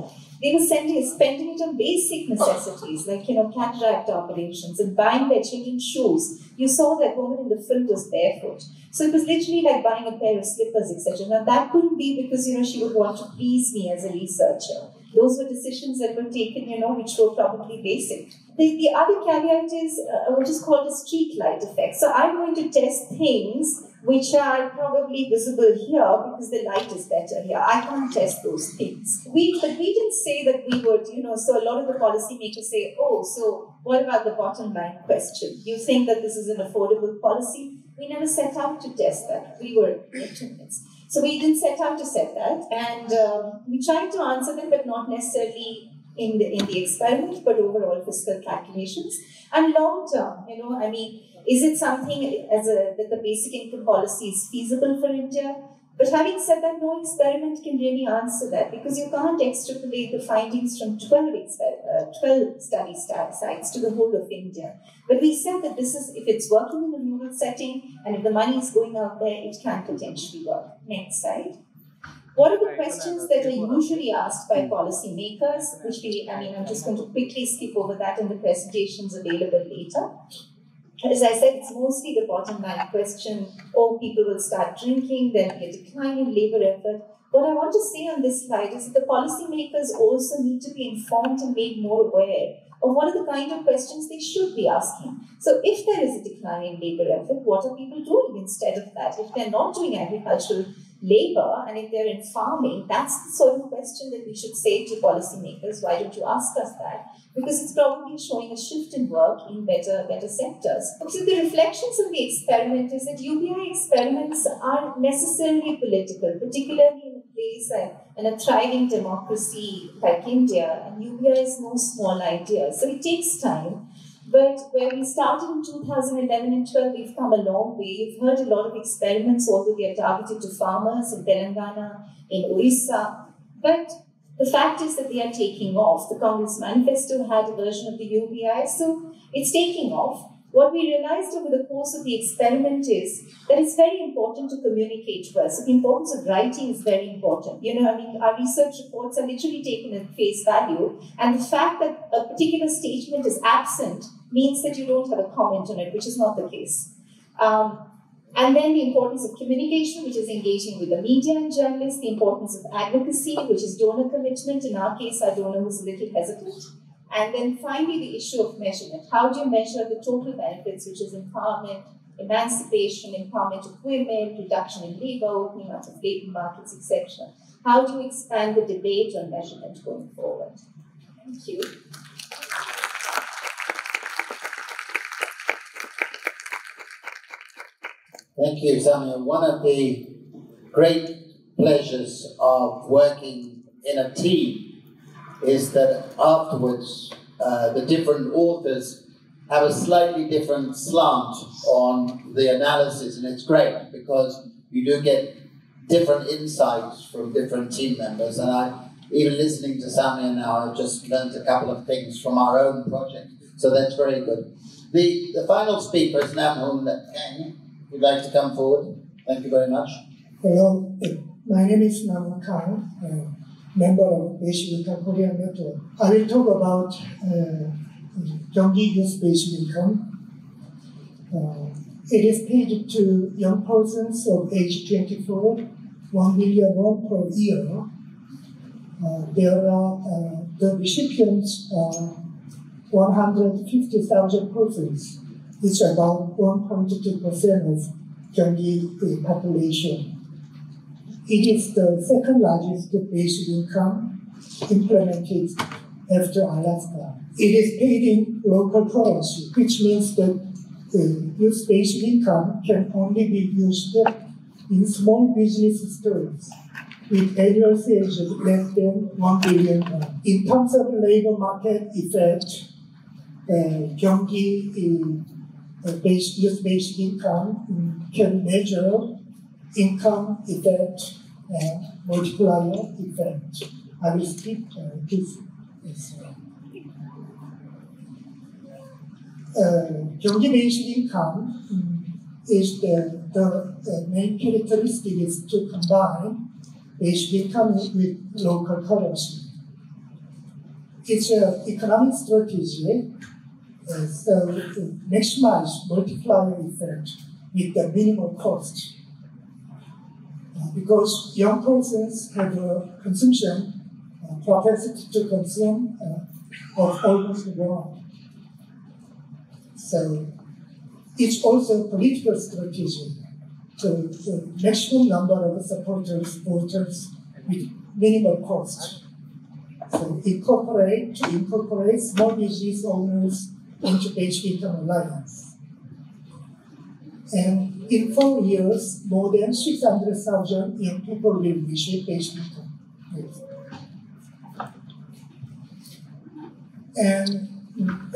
they were sending, spending it on basic necessities, like, you know, cataract operations and buying their children's shoes. You saw that woman in the film was barefoot. So it was literally like buying a pair of slippers, et cetera. Now, that couldn't be because, you know, she would want to please me as a researcher. Those were decisions that were taken, you know, which were probably basic. The, the other caveat is uh, what is called a streetlight effect. So I'm going to test things which are probably visible here because the light is better here. I can't test those things. We, but we didn't say that we would, you know, so a lot of the policymakers say, oh, so what about the bottom line question? You think that this is an affordable policy? We never set out to test that. We were optimists. So we didn't set out to set that, and um, we tried to answer them, but not necessarily in the, in the experiment, but overall fiscal calculations. And long term, you know, I mean, is it something as a, that the basic income policy is feasible for India? But having said that, no experiment can really answer that, because you can't extrapolate the findings from twelve, exper uh, twelve study sites to the whole of India. But we said that this is, if it's working in a rural setting and if the money is going out there, it can potentially work. Next slide. What are the questions that are usually asked by policymakers, which we, I mean, I'm just going to quickly skip over that in the presentations available later. As I said, it's mostly the bottom line question, oh, people will start drinking, there will be a decline in labour effort. What I want to say on this slide is that the policymakers also need to be informed and made more aware of what are the kind of questions they should be asking. So if there is a decline in labour effort, what are people doing instead of that? If they're not doing agricultural labour and if they're in farming, that's the sort of question that we should say to policymakers, why don't you ask us that? Because it's probably showing a shift in work in better, better sectors. So the reflections of the experiment is that U B I experiments aren't necessarily political, particularly in place like in a thriving democracy like India, and U B I is no small idea. So it takes time, but where we started in two thousand eleven and twelve, we've come a long way. You've heard a lot of experiments, although they are targeted to farmers in Telangana, in Orissa, but the fact is that they are taking off. The Congress Manifesto had a version of the U B I, so it's taking off. What we realized over the course of the experiment is that it's very important to communicate first. So the importance of writing is very important. You know, I mean, our research reports are literally taken at face value, and the fact that a particular statement is absent means that you don't have a comment on it, which is not the case. Um, And then the importance of communication, which is engaging with the media and journalists, the importance of advocacy, which is donor commitment. In our case, our donor was a little hesitant. And then finally, the issue of measurement. How do you measure the total benefits, which is empowerment, emancipation, empowerment of women, reduction in labor, opening up of labor markets, et cetera. How do you expand the debate on measurement going forward? Thank you. Thank you, Samia. One of the great pleasures of working in a team is that afterwards uh, the different authors have a slightly different slant on the analysis, and it's great because you do get different insights from different team members. And I, even listening to Samia now, I've just learned a couple of things from our own project, so that's very good. The, the final speaker is Nam Hoon Kang. Would like to come forward? Thank you very much. Hello, my name is Nam Hoon Kang, uh, member of Basic Income Canada Network. I will talk about Gyeonggi uh, Youth Basic Income. Uh, it is paid to young persons of age twenty-four, one million won per year. Uh, there are uh, the recipients are one hundred fifty thousand persons. It's about one point two percent of Gyeonggi population. It is the second largest basic income implemented after Alaska. It is paid in local currency, which means that the youth basic income can only be used in small business stores with annual sales of less than one billion. In terms of labor market effect, uh, Gyeonggi uh, Uh, base, youth basic income um, can measure income effect and uh, multiplier effect. I will skip uh, this. Gyeonggi uh, basic income um, is the, the uh, main characteristic is to combine basic income with local currency. It's an economic strategy. Uh, so uh, maximize multiplier effect with the minimal cost. Uh, because young persons have a consumption uh, propensity to consume uh, of almost the world. So it's also a political strategy to the maximum number of supporters, voters with minimal cost. So incorporate to incorporate small business owners into basic income alliance. And in four years, more than six hundred thousand young people will receive basic income. Yes. And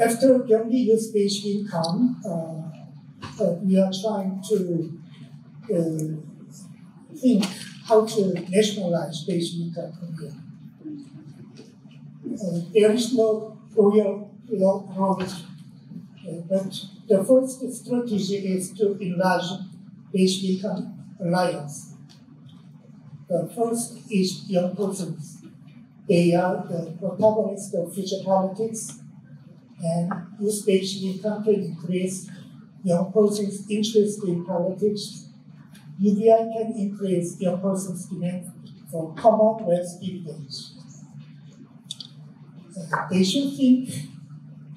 after Gyeonggi Youth Basic Income, uh, uh, we are trying to uh, think how to nationalize basic income here. Uh, there is no royal road. But the first strategy is to enlarge basic income alliance. The first is young persons. They are the protagonists of future politics, and especially countries increase young persons' interest in politics. Media can increase young persons' demand for commonwealth dividends. Uh, they should think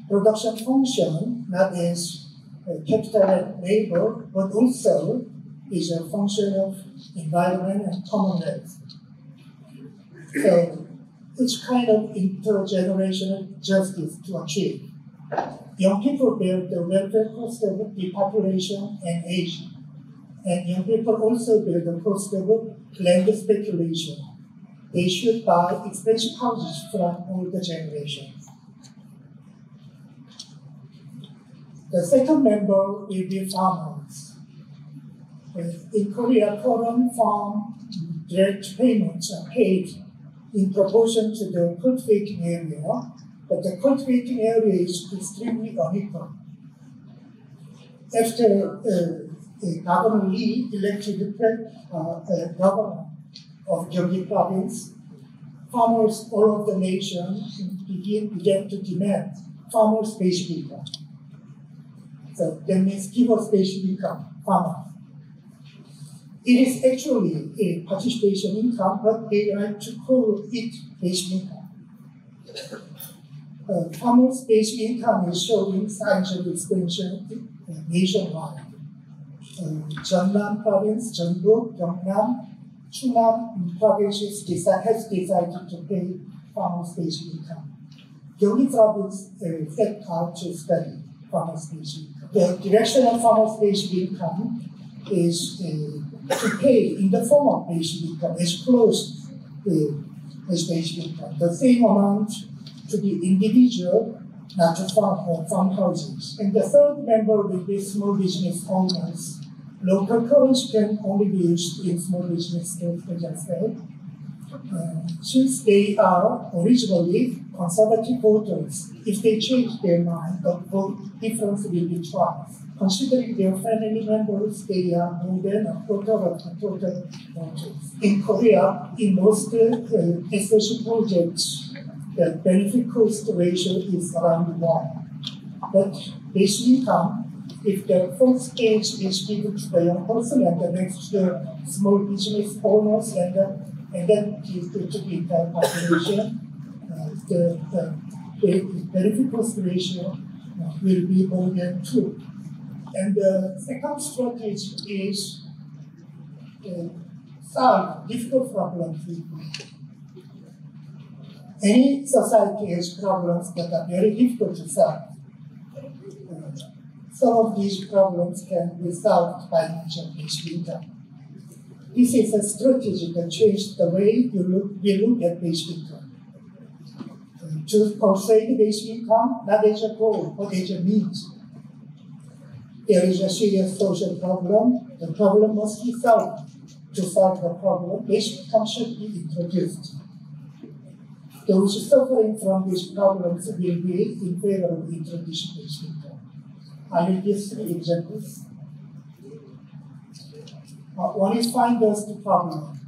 production function not as uh, capital and labor, but also is a function of environment and commonwealth. So it's kind of intergenerational justice to achieve. Young people bear the welfare cost of depopulation and aging, and young people also bear the cost of land speculation. They should buy expensive houses from older generations. The second member will be farmers. In Korea, foreign farm direct payments are paid in proportion to the cultivating area, but the cultivating area is extremely unequal. After uh, uh, Governor Lee elected the uh, uh, governor of Gyeonggi province, farmers all over the nation begin, began to demand farmers' basic income. So that means give us basic income, farmers. It is actually a participation income, but they like to call it basic income. Uh, farmers' basic income is showing signs of expansion nationwide. Uh, Jeonnam province, Jeonbuk, Gyeongnam, Chunam provinces decide, has decided to pay farmers' basic income. Gyeonggi province uh, set out to study farmers' basic income. The direction of farmers' basic income is uh, to pay in the form of basic income as close uh, as basic income, the same amount to the individual, not to farm or farmhouses. And the third member will be small business owners. Local currency can only be used in small business as uh, since they are originally conservative voters, if they change their mind, the vote difference will be twice. Considering their family members, they are more than a quarter of the total voters. In Korea, in most uh, social projects, the benefit cost ratio is around one. But basic income, if the first stage is given to the young person and the next to the small business owners and, the, and then given to the entire population, uh, the, the benefit cost ratio will be more than two. And the second strategy is to solve difficult problems with money. Any society has problems that are very difficult to solve. Uh, some of these problems can be solved by financial basic income. This is a strategy that changed the way you look, we look at basic income. Uh, to persuade basic income, not as a goal, but as a means. There is a serious social problem. The problem must be solved. To solve the problem, basic income should be introduced. Those suffering from these problems will be in favor of introducing basic income. I will give three examples. Uh, one is finders to problem.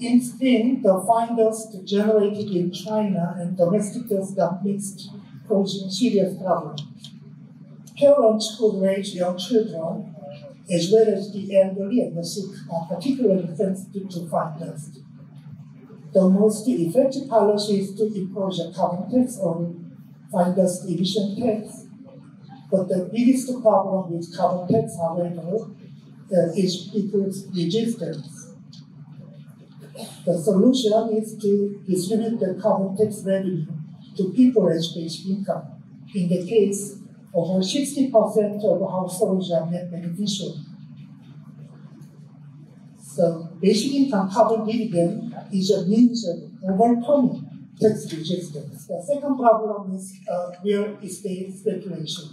In Spain, the finders generated in China and domestic dust are mixed, causing serious problems. Parents who raise young children, as well as the elderly and the sick, are particularly sensitive to finders. The most effective policy is to impose a carbon tax or finder's emission tax. But the biggest problem with carbon tax, however, uh, is people's resistance. The solution is to distribute the carbon tax revenue to people as basic income. In the case, over sixty percent of households are net beneficiaries. So basic income carbon dividend is a means of overcoming tax resistance. The second problem is uh, real estate speculation.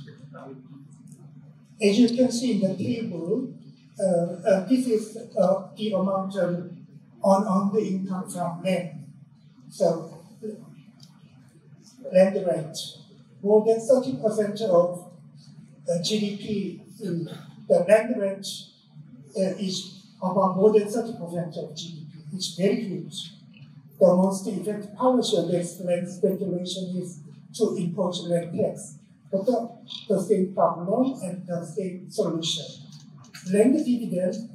As you can see in the table, uh, uh, this is uh, the amount of unearned income from land. So, land rent. More than thirty percent of the G D P, the land rent uh, is about more than thirty percent of G D P. is very huge. The most effective policy against land speculation is to impose land tax. But the, the same problem and the same solution. Land dividend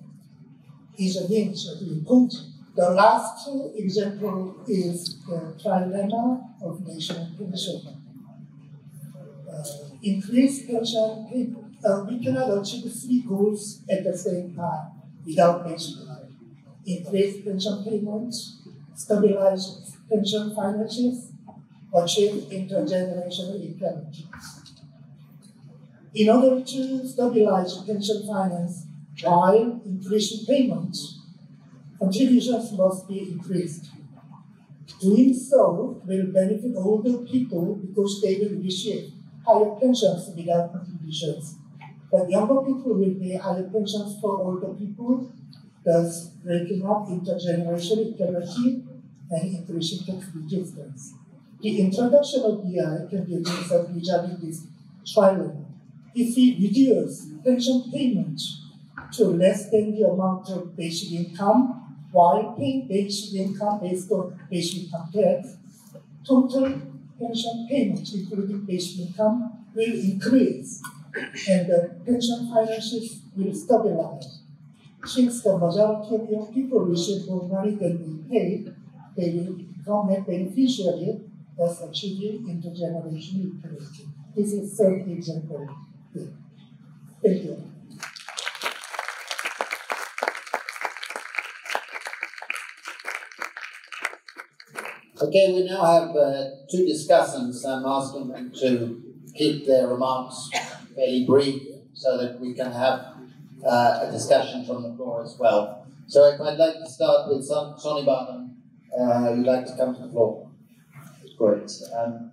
is a means of improvement. The last example is the trilemma of national pension. Uh, increased pension, uh, we cannot achieve three goals at the same time without pension. Increased pension payments, stabilize pension finances, achieve intergenerational income. In order to stabilize pension finance while increasing payments, contributions must be increased. Doing so will benefit older people because they will receive higher pensions without contributions. But younger people will pay higher pensions for older people, thus breaking up intergenerational inequality and increasing tax resistance. The introduction of B I can be a means of resolving this trilemma. If we reduce pension payments to less than the amount of basic income, while paying basic income based on basic income tax, total pension payments, including basic income, will increase, and the pension finances will stabilize. Since the majority of young people receive more money than they pay, they will become a beneficiary as achieving intergenerational equality. This is the third example here. Thank you. Okay, we now have uh, two discussants. I'm asking them to keep their remarks fairly brief so that we can have uh, a discussion from the floor as well. So if I'd like to start with Son Sonny Barton, uh, you'd like to come to the floor. Great. Um,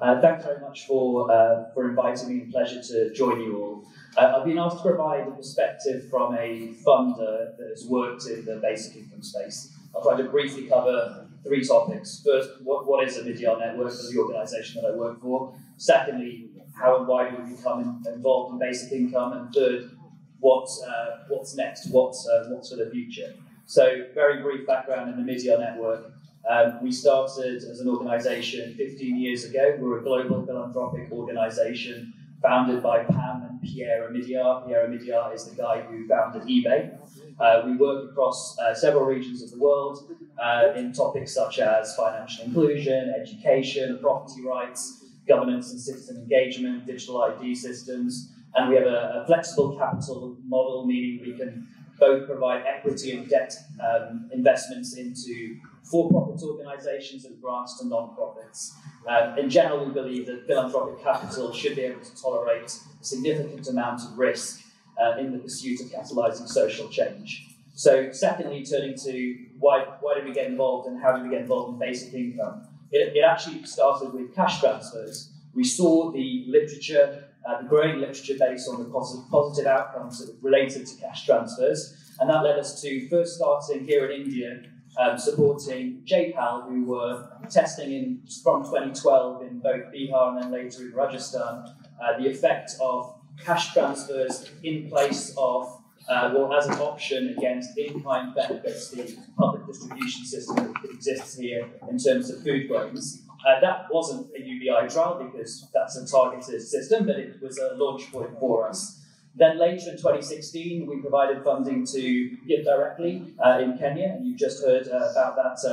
uh, thanks very much for, uh, for inviting me. Pleasure to join you all. Uh, I've been asked to provide a perspective from a funder that has worked in the basic income space. I'll try to briefly cover three topics. First, what, what is Omidyar Network as the organisation that I work for? Secondly, how and why we become involved in basic income? And third, what, uh, what's next? What's, uh, what's for the future? So, very brief background in Omidyar Network. Um, we started as an organisation fifteen years ago. We're a global philanthropic organisation founded by Pam and Pierre Omidyar. Pierre Omidyar is the guy who founded eBay. Uh, we work across uh, several regions of the world uh, in topics such as financial inclusion, education, property rights, governance and citizen engagement, digital I D systems, and we have a, a flexible capital model, meaning we can both provide equity and debt um, investments into for-profit organisations and grants to non-profits. Uh, in general, we believe that philanthropic capital should be able to tolerate a significant amount of risk Uh, in the pursuit of catalysing social change. So secondly, turning to why, why did we get involved and how did we get involved in basic income? It, it actually started with cash transfers. We saw the literature, uh, the growing literature based on the positive, positive outcomes related to cash transfers, and that led us to first starting here in India, um, supporting J PAL, who were testing in from twenty twelve in both Bihar and then later in Rajasthan, uh, the effect of cash transfers in place of, uh, well, as an option against in-kind benefits, the public distribution system that exists here in terms of food grains. Uh, that wasn't a U B I trial because that's a targeted system, but it was a launch point for us. Then later in twenty sixteen, we provided funding to Give Directly uh, in Kenya, and you've just heard uh, about that uh,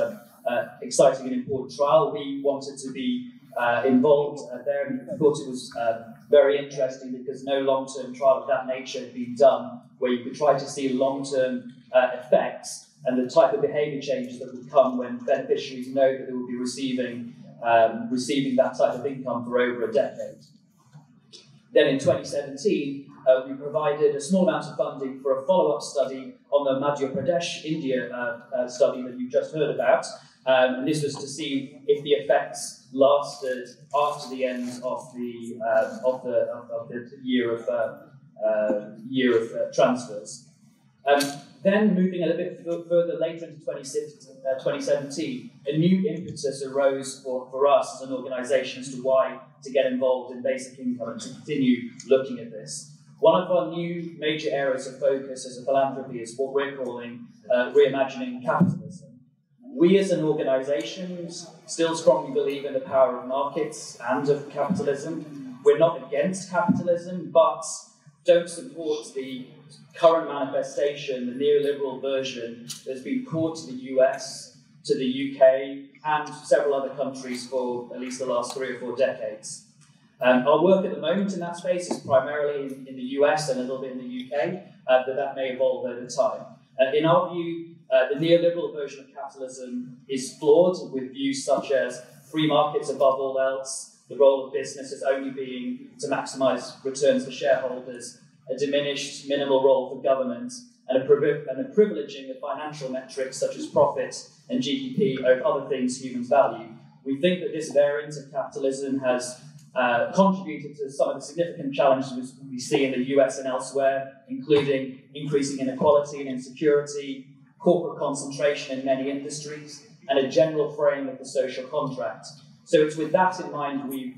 uh, exciting and important trial. We wanted to be Uh, involved uh, there, and I thought it was uh, very interesting because no long-term trial of that nature had been done where you could try to see long-term uh, effects and the type of behaviour changes that would come when beneficiaries know that they will be receiving, um, receiving that type of income for over a decade. Then in twenty seventeen, uh, we provided a small amount of funding for a follow-up study on the Madhya Pradesh, India uh, uh, study that you've just heard about. Um, and this was to see if the effects lasted after the end of the uh, of the of, of the year of uh, uh, year of uh, transfers. Um, then, moving a little bit further later into twenty seventeen, a new impetus arose for, for us as an organisation as to why to get involved in basic income and to continue looking at this. One of our new major areas of focus as a philanthropy is what we're calling uh, reimagining capitalism. We as an organisation still strongly believe in the power of markets and of capitalism. We're not against capitalism, but don't support the current manifestation, the neoliberal version that's been poured to the U S, to the U K, and several other countries for at least the last three or four decades. Um, our work at the moment in that space is primarily in, in the U S and a little bit in the U K, uh, but that may evolve over time. Uh, in our view, uh, the neoliberal version of capitalism is flawed, with views such as free markets above all else, the role of business as only being to maximise returns for shareholders, a diminished minimal role for government, and a, priv and a privileging of financial metrics such as profit and G D P over other things humans value. We think that this variant of capitalism has Uh, contributed to some of the significant challenges we see in the U S and elsewhere, including increasing inequality and insecurity, corporate concentration in many industries, and a general frame of the social contract. So it's with that in mind we've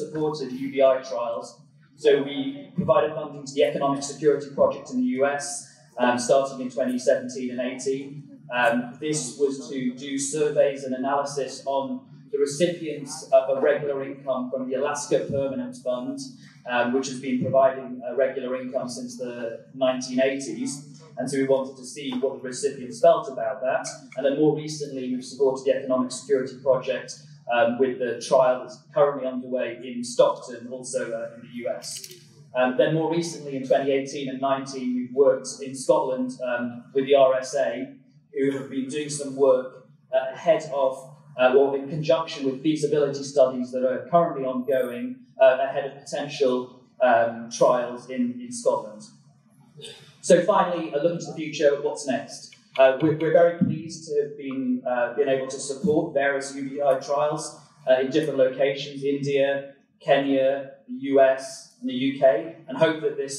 supported U B I trials. So we provided funding to the Economic Security Project in the U S, um, starting in twenty seventeen and eighteen. Um, this was to do surveys and analysis on the recipients of a regular income from the Alaska Permanent Fund, um, which has been providing a regular income since the nineteen eighties. And so we wanted to see what the recipients felt about that. And then more recently, we've supported the Economic Security Project um, with the trial that's currently underway in Stockton, also uh, in the U S. Um, then more recently, in twenty eighteen and nineteen, we've worked in Scotland um, with the R S A, who have been doing some work uh, ahead of Uh, or in conjunction with feasibility studies that are currently ongoing uh, ahead of potential um, trials in, in Scotland. So finally, a look to the future, what's next? Uh, we're, we're very pleased to have been, uh, been able to support various U B I trials uh, in different locations, India, Kenya, the U S, and the U K, and hope that this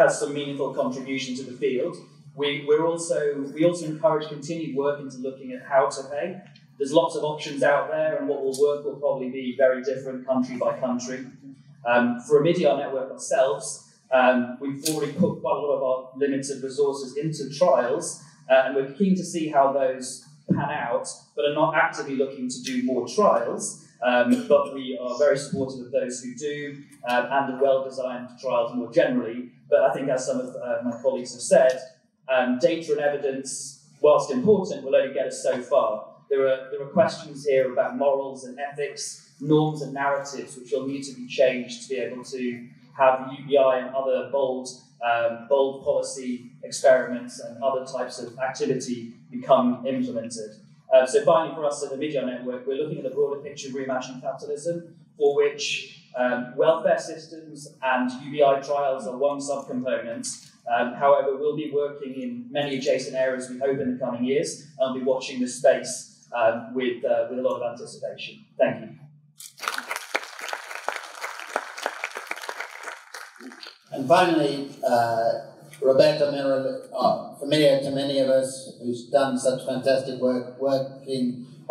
has some meaningful contribution to the field. We, we're also, we also encourage continued work into looking at how to pay. There's lots of options out there, and what will work will probably be very different country by country. Um, for Omidyar Network ourselves, um, we've already put quite a lot of our limited resources into trials, uh, and we're keen to see how those pan out, but are not actively looking to do more trials, um, but we are very supportive of those who do, um, and the well-designed trials more generally. But I think, as some of uh, my colleagues have said, um, data and evidence, whilst important, will only get us so far. There are, there are questions here about morals and ethics, norms and narratives, which will need to be changed to be able to have U B I and other bold, um, bold policy experiments and other types of activity become implemented. Uh, so finally, for us at the Omidyar Network, we're looking at the broader picture of reimagining capitalism, for which um, welfare systems and U B I trials are one subcomponent. Um, however, we'll be working in many adjacent areas, we hope, in the coming years, and we'll be watching this space Um, with, uh, with a lot of anticipation. Thank you. And finally, uh, Roberto Merrill, uh, familiar to many of us, who's done such fantastic work working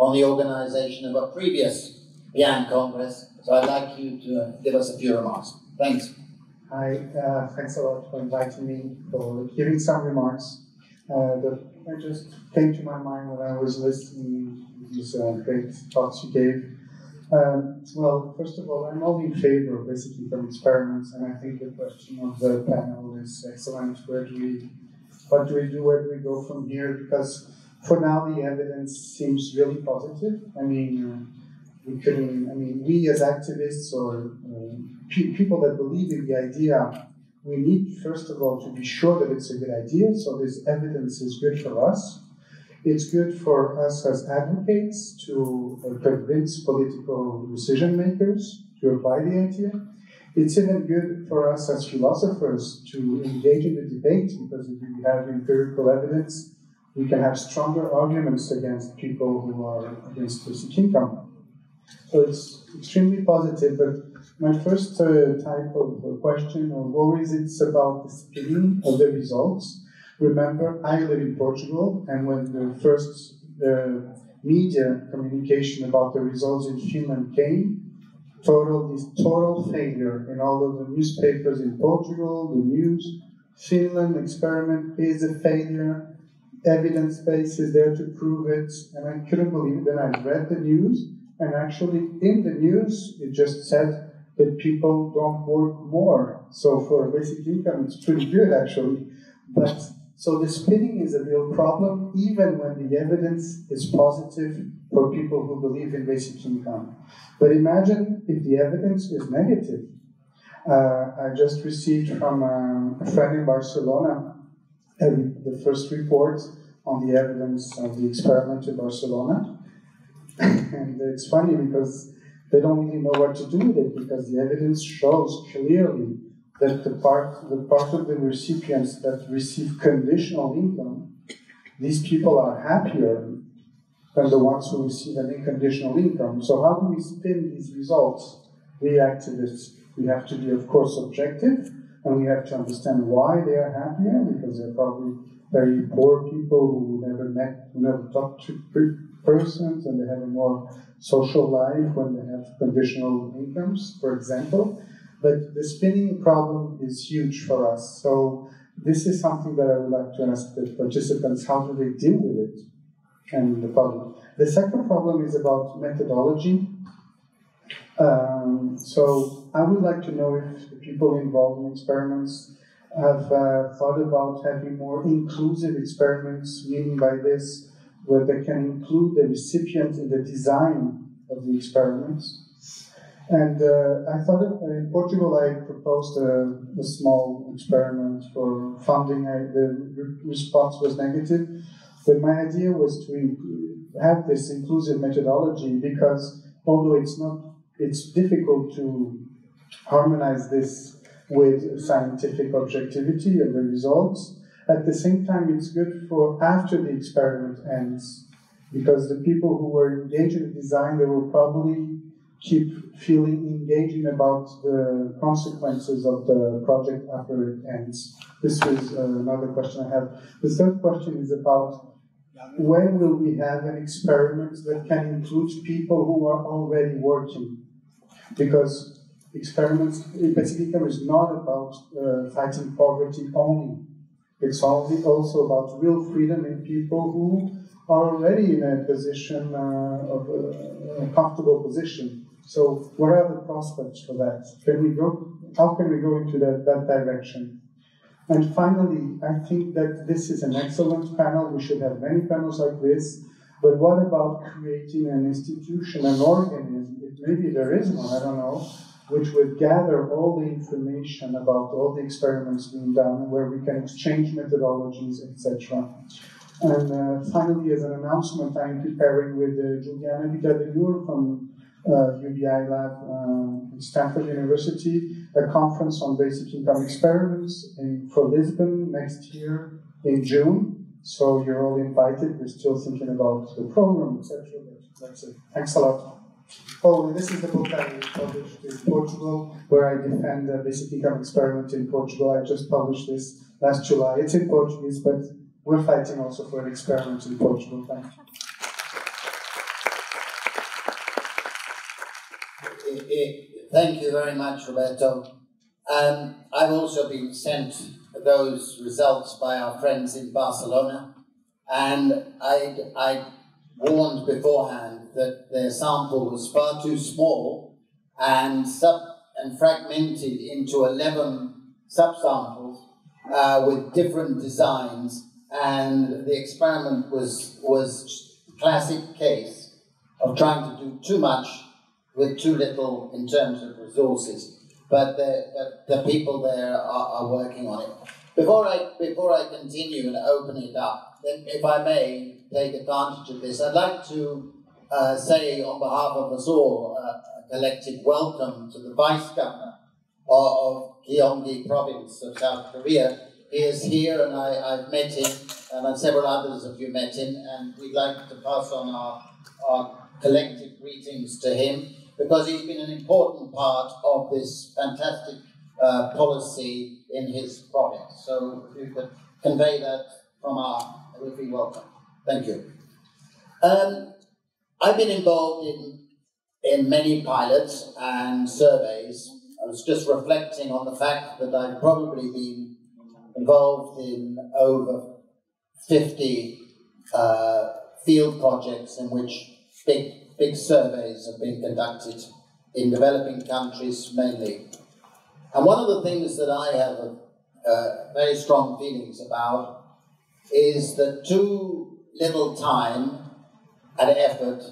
on the organisation of a previous BIEN Congress. So I'd like you to give us a few remarks. Thanks. Hi, uh, thanks a lot for inviting me, for giving some remarks. Uh, the I just came to my mind when I was listening to these uh, great talks you gave. Um, well, first of all, I'm all in favor of basic income experiments, and I think the question of the panel is excellent. Where do we, what do we do? Where do we go from here? Because for now, the evidence seems really positive. I mean, uh, we couldn't. I mean, we as activists or uh, pe people that believe in the idea. We need, first of all, to be sure that it's a good idea, so this evidence is good for us. It's good for us as advocates to convince political decision-makers to apply the idea. It's even good for us as philosophers to engage in the debate, because if we have empirical evidence, we can have stronger arguments against people who are against basic income. So it's extremely positive, but my first uh, type of uh, question or worry is it's about the speed of the results. Remember, I live in Portugal, and when the first uh, media communication about the results in Finland came, total this total failure in all of the newspapers in Portugal, the news, Finland experiment is a failure. evidence base is there to prove it, and I couldn't believe it. Then I read the news, and actually in the news it just said that people don't work more. So for basic income, it's pretty good actually. But so the spinning is a real problem, even when the evidence is positive for people who believe in basic income. But imagine if the evidence is negative. Uh, I just received from a, a friend in Barcelona uh, the first report on the evidence of the experiment in Barcelona. And it's funny because they don't really know what to do with it, because the evidence shows clearly that the part, the part of the recipients that receive conditional income, these people are happier than the ones who receive an unconditional income. So how do we spin these results? We activists, we have to be, of course, objective, and we have to understand why they are happier, because they're probably very poor people who never met, who never talked to persons, and they have a more social life when they have conditional incomes, for example. But the spinning problem is huge for us. So this is something that I would like to ask the participants, how do they deal with it? And the problem. The second problem is about methodology. Um, so I would like to know if the people involved in experiments have uh, thought about having more inclusive experiments, meaning by this, where they can include the recipient in the design of the experiments. And uh, I thought that in Portugal I proposed a, a small experiment for funding. I, the re response was negative. But my idea was to have this inclusive methodology, because although it's not, it's difficult to harmonize this with scientific objectivity of the results, at the same time it's good for after the experiment ends, because the people who were engaged in design, they will probably keep feeling engaging about the consequences of the project after it ends. This was uh, another question I have. The third question is about when will we have an experiment that can include people who are already working? Because experiments, basic income is not about uh, fighting poverty only. It's only also about real freedom in people who are already in a position, uh, of a, a comfortable position. So what are the prospects for that? Can we go, how can we go into that, that direction? And finally, I think that this is an excellent panel. We should have many panels like this. But what about creating an institution, an organism? Maybe there is one, I don't know, which would gather all the information about all the experiments being done, where we can exchange methodologies, et cetera. And uh, finally, as an announcement, I'm preparing with uh, Juliana Vitadellur from uh, U B I Lab uh, at Stanford University, a conference on basic income experiments in, for Lisbon next year in June. So you're all invited. We're still thinking about the program, et cetera. That's it. Thanks a lot. Oh, and this is the book I published in Portugal, where I defend the basic income experiment in Portugal. I just published this last July. It's in Portuguese, but we're fighting also for an experiment in Portugal. Thank you. Thank you very much, Roberto. Um, I've also been sent those results by our friends in Barcelona, and I I warned beforehand that their sample was far too small and sub and fragmented into eleven subsamples uh, with different designs, and the experiment was was classic case of trying to do too much with too little in terms of resources, but the, the, the people there are, are working on it. Before I, before I continue and open it up, then if I may take advantage of this, I'd like to uh, say on behalf of us all uh, a collective welcome to the Vice Governor of Gyeonggi Province of South Korea. He is here, and I, I've met him, and several others of you met him, and we'd like to pass on our, our collective greetings to him, because he's been an important part of this fantastic uh, policy in his province. So if you could convey that from our, it would be welcome. Thank you. Um, I've been involved in, in many pilots and surveys. I was just reflecting on the fact that I've probably been involved in over fifty uh, field projects in which big, big surveys have been conducted in developing countries mainly. And one of the things that I have uh, very strong feelings about is that too little time and effort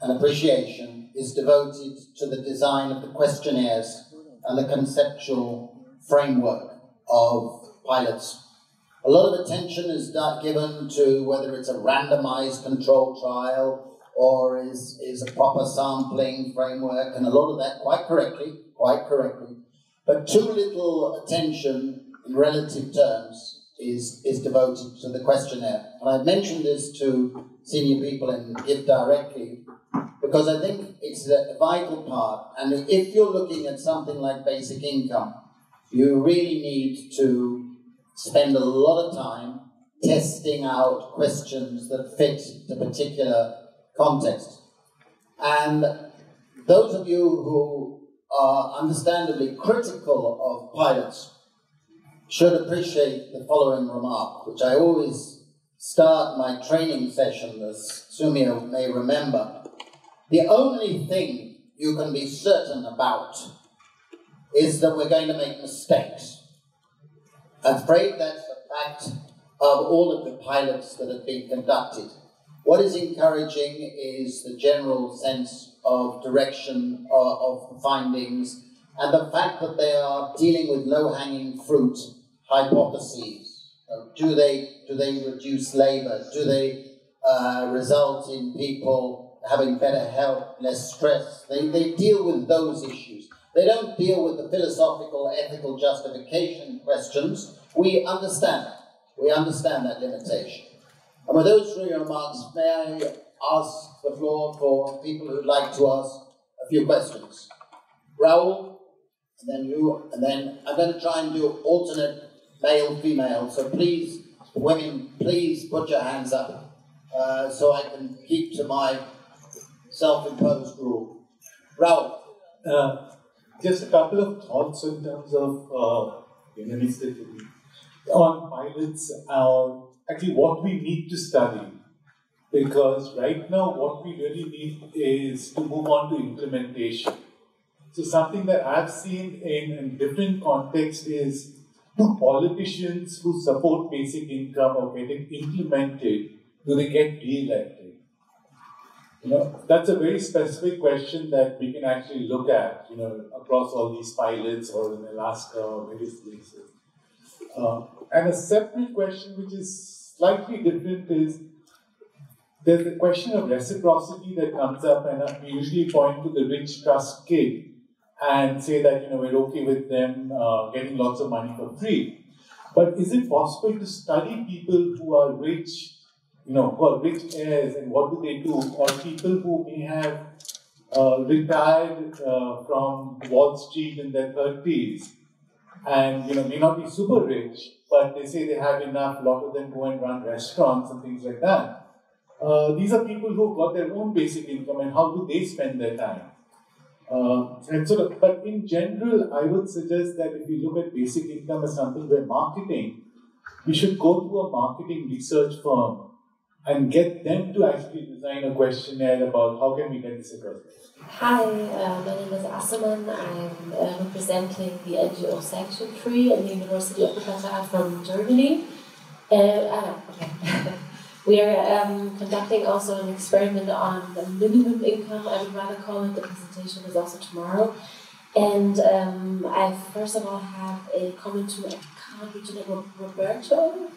and appreciation is devoted to the design of the questionnaires and the conceptual framework of pilots. A lot of attention is not given to whether it's a randomized controlled trial or is, is a proper sampling framework, and a lot of that quite correctly, quite correctly. But too little attention in relative terms is, is devoted to the questionnaire. And I've mentioned this to senior people in Give Directly because I think it's a vital part. And if you're looking at something like basic income, you really need to spend a lot of time testing out questions that fit the particular context. And those of you who are understandably critical of pilots should appreciate the following remark, which I always start my training session, as Samia may remember. The only thing you can be certain about is that we're going to make mistakes. I'm afraid that's a fact of all of the pilots that have been conducted. What is encouraging is the general sense of direction of the findings and the fact that they are dealing with low-hanging fruit hypotheses. Do they, do they reduce labor? Do they uh, result in people having better health, less stress? They, they deal with those issues. They don't deal with the philosophical, ethical justification questions. We understand that. We understand that limitation. And with those three remarks, may I ask the floor for people who'd like to ask a few questions. Raoul, and then you, and then I'm going to try and do alternate male-female. So please, women, please put your hands up uh, so I can keep to my self-imposed rule. Raoul. Uh, Just a couple of thoughts in terms of uh, on pilots, uh, actually what we need to study, because right now what we really need is to move on to implementation. So something that I've seen in a different context is do politicians who support basic income or get it implemented, do they get re-elected? You know, that's a very specific question that we can actually look at, you know, across all these pilots or in Alaska or various places. Uh, and a separate question which is slightly different is, there's the question of reciprocity that comes up, and we usually point to the rich trust kid and say that, you know, we're okay with them uh, getting lots of money for free. But is it possible to study people who are rich, you know, who are rich heirs and what do they do, or people who may have uh, retired uh, from Wall Street in their thirties and, you know, may not be super rich, but they say they have enough, a lot of them go and run restaurants and things like that. Uh, these are people who got their own basic income, and how do they spend their time? Uh, and so, but in general, I would suggest that if we look at basic income as something where marketing, we should go to a marketing research firm and get them to actually design a questionnaire about how can we get this across. Hi, uh, my name is Asaman. I'm uh, representing the N G O Section three at the University of Wuppertal from Germany. Uh, ah, okay. We are um, conducting also an experiment on the minimum income, I would rather call it. The presentation is also tomorrow. And um, I first of all have a comment to, I can't reach it, Roberto.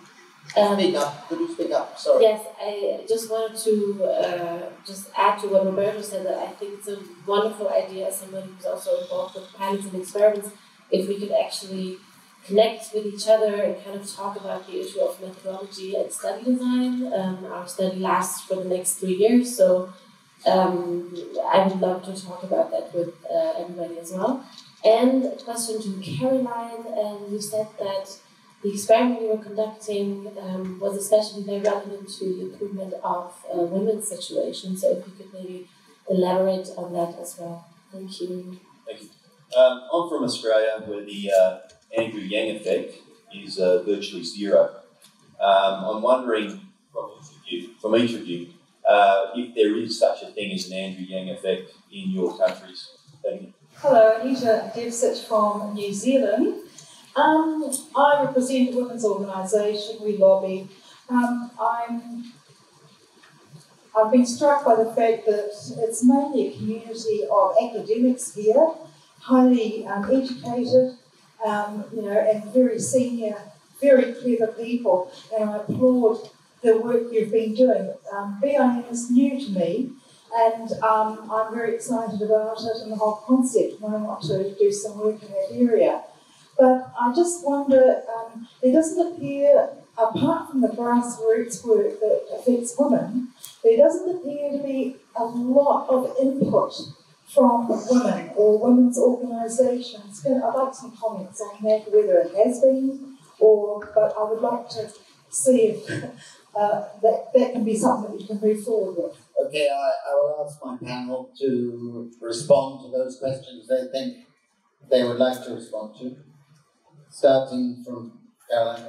Um, speak up. Could you speak up? Sorry. Yes, I just wanted to uh, just add to what Roberto said, that I think it's a wonderful idea as somebody who's also involved with pilots and experiments, if we could actually connect with each other and kind of talk about the issue of methodology and study design. Um, our study lasts for the next three years, so um, I would love to talk about that with uh, everybody as well. And a question to Caroline, and you said that the experiment we were conducting um, was especially very relevant to the improvement of uh, women's situations. So if you could maybe elaborate on that as well. Thank you. Thank you. Um, I'm from Australia, where the uh, Andrew Yang effect is uh, virtually zero. Um, I'm wondering from each of you, from each of you uh, if there is such a thing as an Andrew Yang effect in your countries. Thank you. Hello, Anita Devsit from New Zealand. Um, I represent a women's organisation. We lobby. Um, I'm, I've been struck by the fact that it's mainly a community of academics here, highly um, educated, um, you know, and very senior, very clever people. And I applaud the work you've been doing. Um, B I E N is new to me, and um, I'm very excited about it and the whole concept, and I want to do some work in that area. But I just wonder, um, there doesn't appear, apart from the grassroots work that affects women, there doesn't appear to be a lot of input from women or women's organisations. I'd like some comments on that, whether it has been, or, but I would like to see if uh, that, that can be something that you can move forward with. Okay, I, I will ask my panel to respond to those questions they think they would like to respond to, starting from Caroline.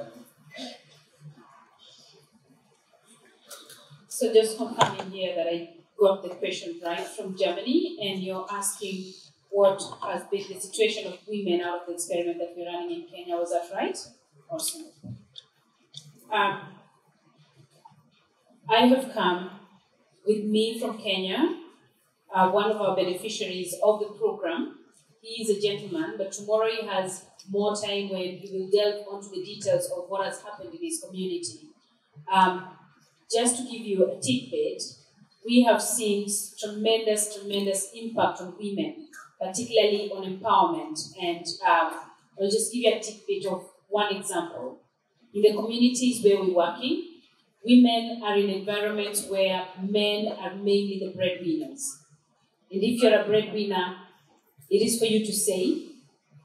So just confirming here that I got the question right from Germany, and you're asking what has been the situation of women out of the experiment that we're running in Kenya. Was that right? Awesome. Um, I have come with me from Kenya, uh, one of our beneficiaries of the program. He is a gentleman, but tomorrow he has more time when he will delve onto the details of what has happened in his community. Um, Just to give you a tidbit, we have seen tremendous, tremendous impact on women, particularly on empowerment. And um, I'll just give you a tidbit of one example. In the communities where we're working, women are in environments where men are mainly the breadwinners. And if you're a breadwinner, it is for you to say,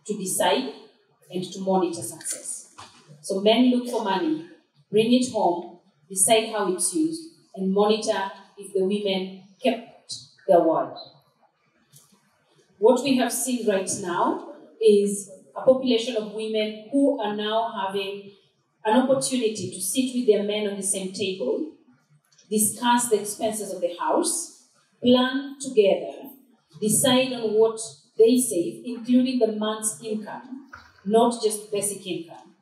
to decide, and to monitor success. So men look for money, bring it home, decide how it's used, and monitor if the women kept their word. What we have seen right now is a population of women who are now having an opportunity to sit with their men on the same table, discuss the expenses of the house, plan together, decide on what they save, including the month's income, not just basic income.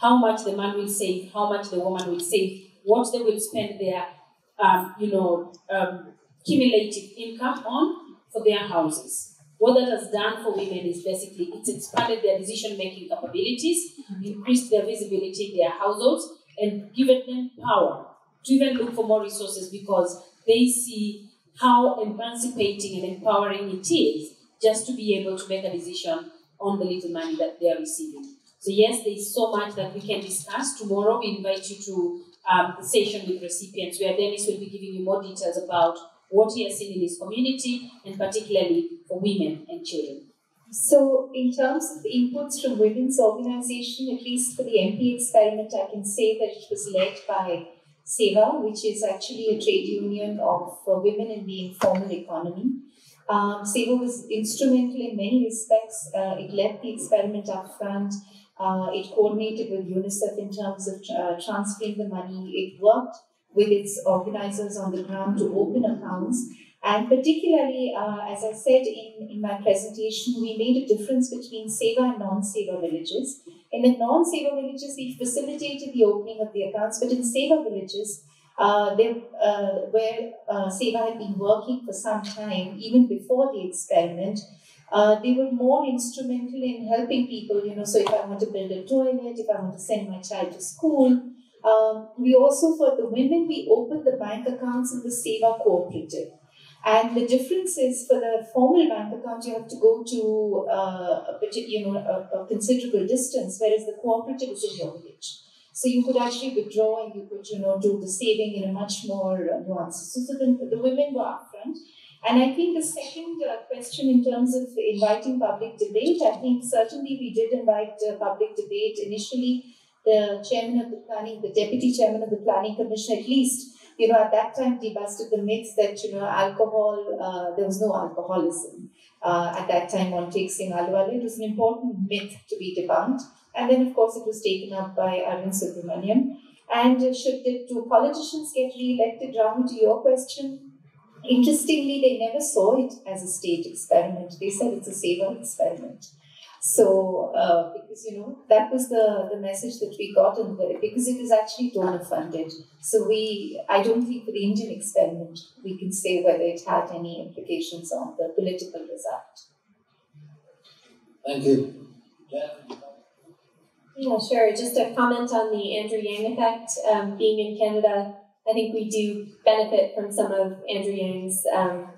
How much the man will save, how much the woman will save, what they will spend their, um, you know, um, cumulative income on for their houses. What that has done for women is basically it's expanded their decision-making capabilities, increased their visibility in their households, and given them power to even look for more resources because they see how emancipating and empowering it is just to be able to make a decision on the little money that they are receiving. So yes, there is so much that we can discuss. Tomorrow we invite you to Um, the session with recipients, where Dennis will be giving you more details about what he has seen in his community, and particularly for women and children. So in terms of the inputs from women's organisation, at least for the M P experiment, I can say that it was led by SEVA, which is actually a trade union of uh, women in the informal economy. Um, SEVA was instrumental in many respects. Uh, it led the experiment up front. Uh, it coordinated with UNICEF in terms of uh, transferring the money. It worked with its organizers on the ground to open accounts. And particularly, uh, as I said in, in my presentation, we made a difference between SEVA and non-SEVA villages. In the non-SEVA villages, we facilitated the opening of the accounts, but in SEVA villages, uh, they, uh, where uh, SEVA had been working for some time, even before the experiment, Uh, they were more instrumental in helping people, you know, so if I want to build a toilet, if I want to send my child to school. Um, we also, for the women, we opened the bank accounts in the SEVA cooperative. And the difference is, for the formal bank account, you have to go to uh, a, you know, a, a considerable distance, whereas the cooperative is in your village. So you could actually withdraw and you could, you know, do the saving in a much more uh, nuanced. So, so the, the women were upfront. And I think the second uh, question in terms of inviting public debate, I think certainly we did invite uh, public debate. Initially, the chairman of the planning, the deputy chairman of the planning commission, at least, you know, at that time debusted the myth that, you know, alcohol, uh, there was no alcoholism uh, at that time on Take Singh Ahluwalia. It was an important myth to be debunked. And then, of course, it was taken up by Arvind Subramaniam. And should the two politicians get re-elected? Rahul, to your question, interestingly, they never saw it as a state experiment. They said it's a SEVA experiment. So, uh, because, you know, that was the, the message that we got, in the, because it was actually donor funded. So we, I don't think for the Indian experiment, we can say whether it had any implications on the political result. Thank you. Yeah. Yeah, sure. Just a comment on the Andrew Yang effect. Um, being in Canada, I think we do benefit from some of Andrew Yang's um,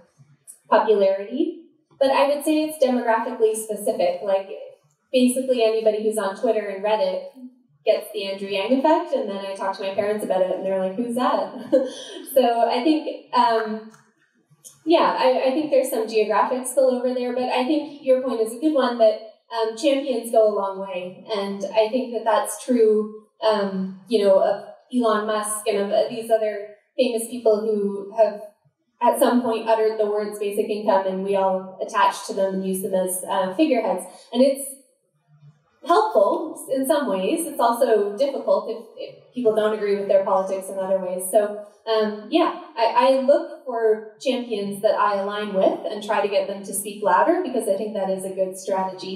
popularity. But I would say it's demographically specific. Like, basically anybody who's on Twitter and Reddit gets the Andrew Yang effect, and then I talk to my parents about it, and they're like, who's that? So I think, um, yeah, I, I think there's some geographic spillover there, but I think your point is a good one, that Um, champions go a long way, and I think that that's true, um, you know, of Elon Musk and of uh, these other famous people who have at some point uttered the words basic income, and we all attach to them and use them as uh, figureheads. And it's helpful in some ways. It's also difficult if, if people don't agree with their politics in other ways. So, um, yeah, I, I look for champions that I align with and try to get them to speak louder, because I think that is a good strategy,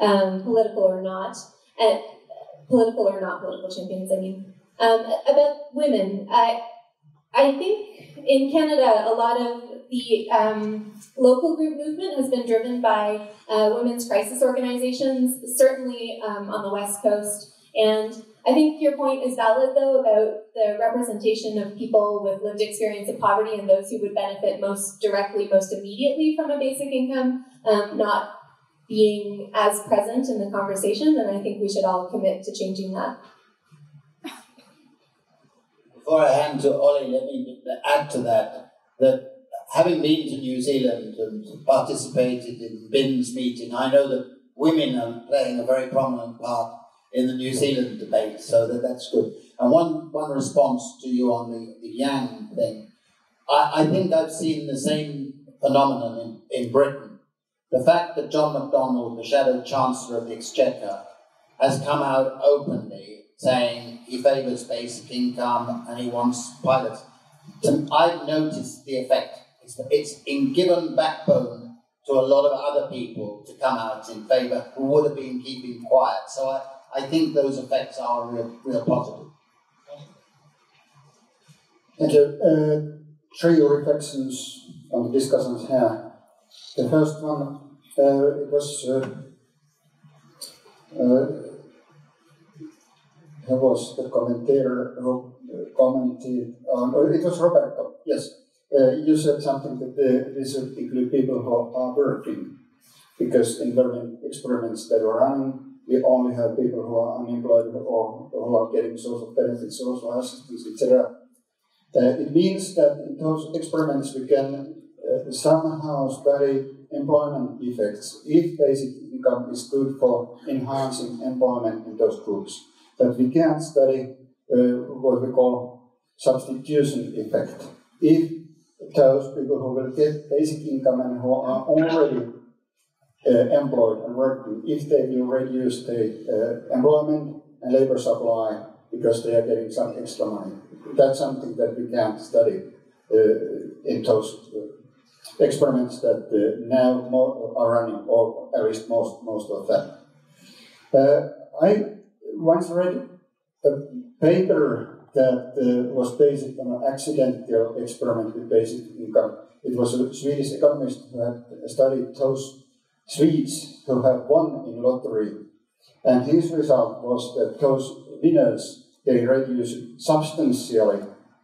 um, political or not, and political or not political champions, I mean. Um, about women, I, I think in Canada, a lot of the um, local group movement has been driven by uh, women's crisis organizations, certainly um, on the West Coast. And I think your point is valid, though, about the representation of people with lived experience of poverty and those who would benefit most directly, most immediately from a basic income, um, not being as present in the conversation. And I think we should all commit to changing that. Before I hand to Olli, let me add to that, that having been to New Zealand and participated in BIEN's meeting, I know that women are playing a very prominent part in the New Zealand debate, so that, that's good. And one, one response to you on the, the Yang thing, I, I think I've seen the same phenomenon in, in Britain. The fact that John McDonnell, the Shadow Chancellor of the Exchequer, has come out openly saying he favours basic income and he wants pilots. I've noticed the effect. It's in given backbone to a lot of other people to come out in favour who would have been keeping quiet. So I, I think those effects are real, real positive. Thank you. Uh, three reflections on the discussions here. The first one, uh, it was, uh, uh, there was the commentator who commented on, or it was Roberto, yes. Uh, you said something that uh, these are include people who are working, because in learning experiments that are running, we only have people who are unemployed or who are getting social benefits, social assistance, et cetera. Uh, it means that in those experiments we can uh, somehow study employment effects if basic income is good for enhancing employment in those groups. But we can't study uh, what we call substitution effect. If those people who will get basic income and who are already uh, employed and working, if they will reduce their uh, employment and labor supply because they are getting some extra money. That's something that we can't study uh, in those uh, experiments that uh, now more are running, or at least most, most of them. Uh, I once read a paper that uh, was based on an accidental experiment with basic income. It was a Swedish economist who had studied those Swedes who have won in lottery. And his result was that those winners, they reduced substantially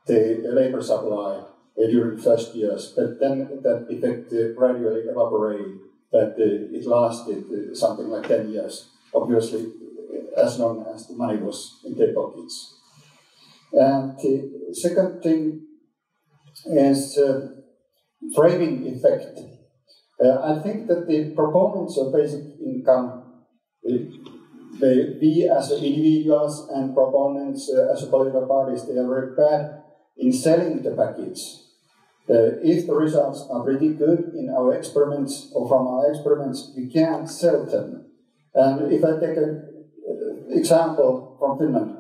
the labor supply uh, during first years, but then that effect uh, gradually evaporated, that uh, it lasted uh, something like ten years, obviously as long as the money was in their pockets. And the second thing is uh, framing effect. Uh, I think that the proponents of basic income, we as individuals and proponents uh, as political parties, they are very bad in selling the package. Uh, if the results are pretty good in our experiments or from our experiments, we can't sell them. And if I take an example from Finland,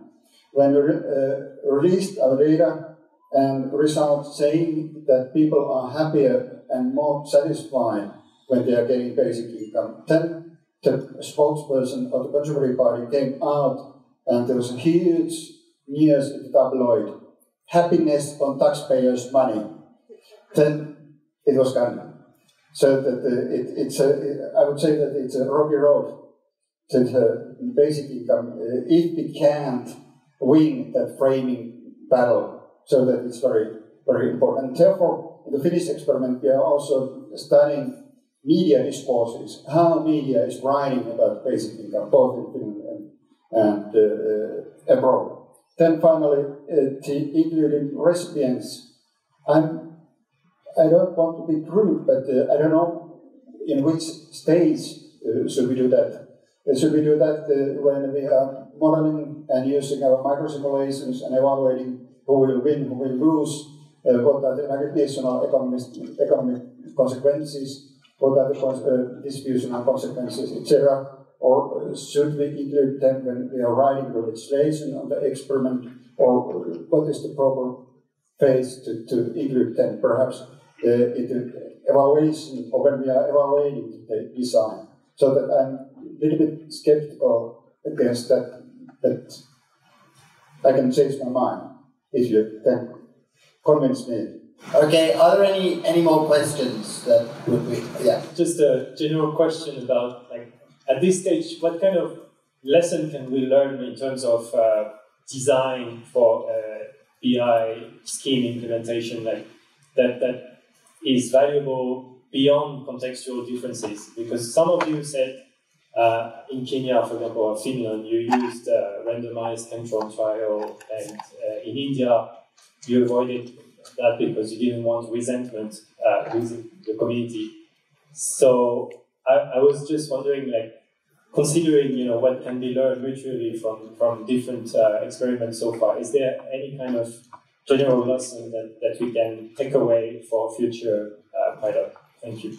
when we uh, released our data and results saying that people are happier and more satisfied when they are getting basic income. Then the spokesperson of the Conservative Party came out and there was a huge news in the tabloid, happiness on taxpayers' money. Then it was gone. So that the, it, it's a, it, I would say that it's a rocky road to the basic income if we can't win that framing battle. So that it's very, very important. And therefore, in the Finnish experiment, we are also studying media discourses, how media is writing about basic income, both in Finland and, and uh, uh, abroad. Then finally, uh, the including recipients. I'm, I don't want to be crude, but uh, I don't know in which stage uh, should we do that. Uh, should we do that uh, when we are modeling and using our micro-simulations and evaluating who will win, who will lose, uh, what are the navigational economic consequences, what are the cons uh, distributional consequences, et cetera. Or uh, should we include them when we are writing the legislation on the experiment, or what is the proper phase to, to include them, perhaps uh, in evaluation, or when we are evaluating the design. So that I'm a little bit skeptical against that, that I can change my mind. If you can convince me. Okay, are there any, any more questions that would be, yeah? Just a general question about, like, at this stage, what kind of lesson can we learn in terms of uh, design for uh, B I scheme implementation, like, that, that is valuable beyond contextual differences? Because some of you said, Uh, in Kenya, for example, or Finland, you used uh, randomized control trial, and uh, in India, you avoided that because you didn't want resentment uh, within the community. So I, I was just wondering, like, considering you know what can be learned mutually from from different uh, experiments so far, is there any kind of general lesson that that we can take away for future uh, pilot? Thank you.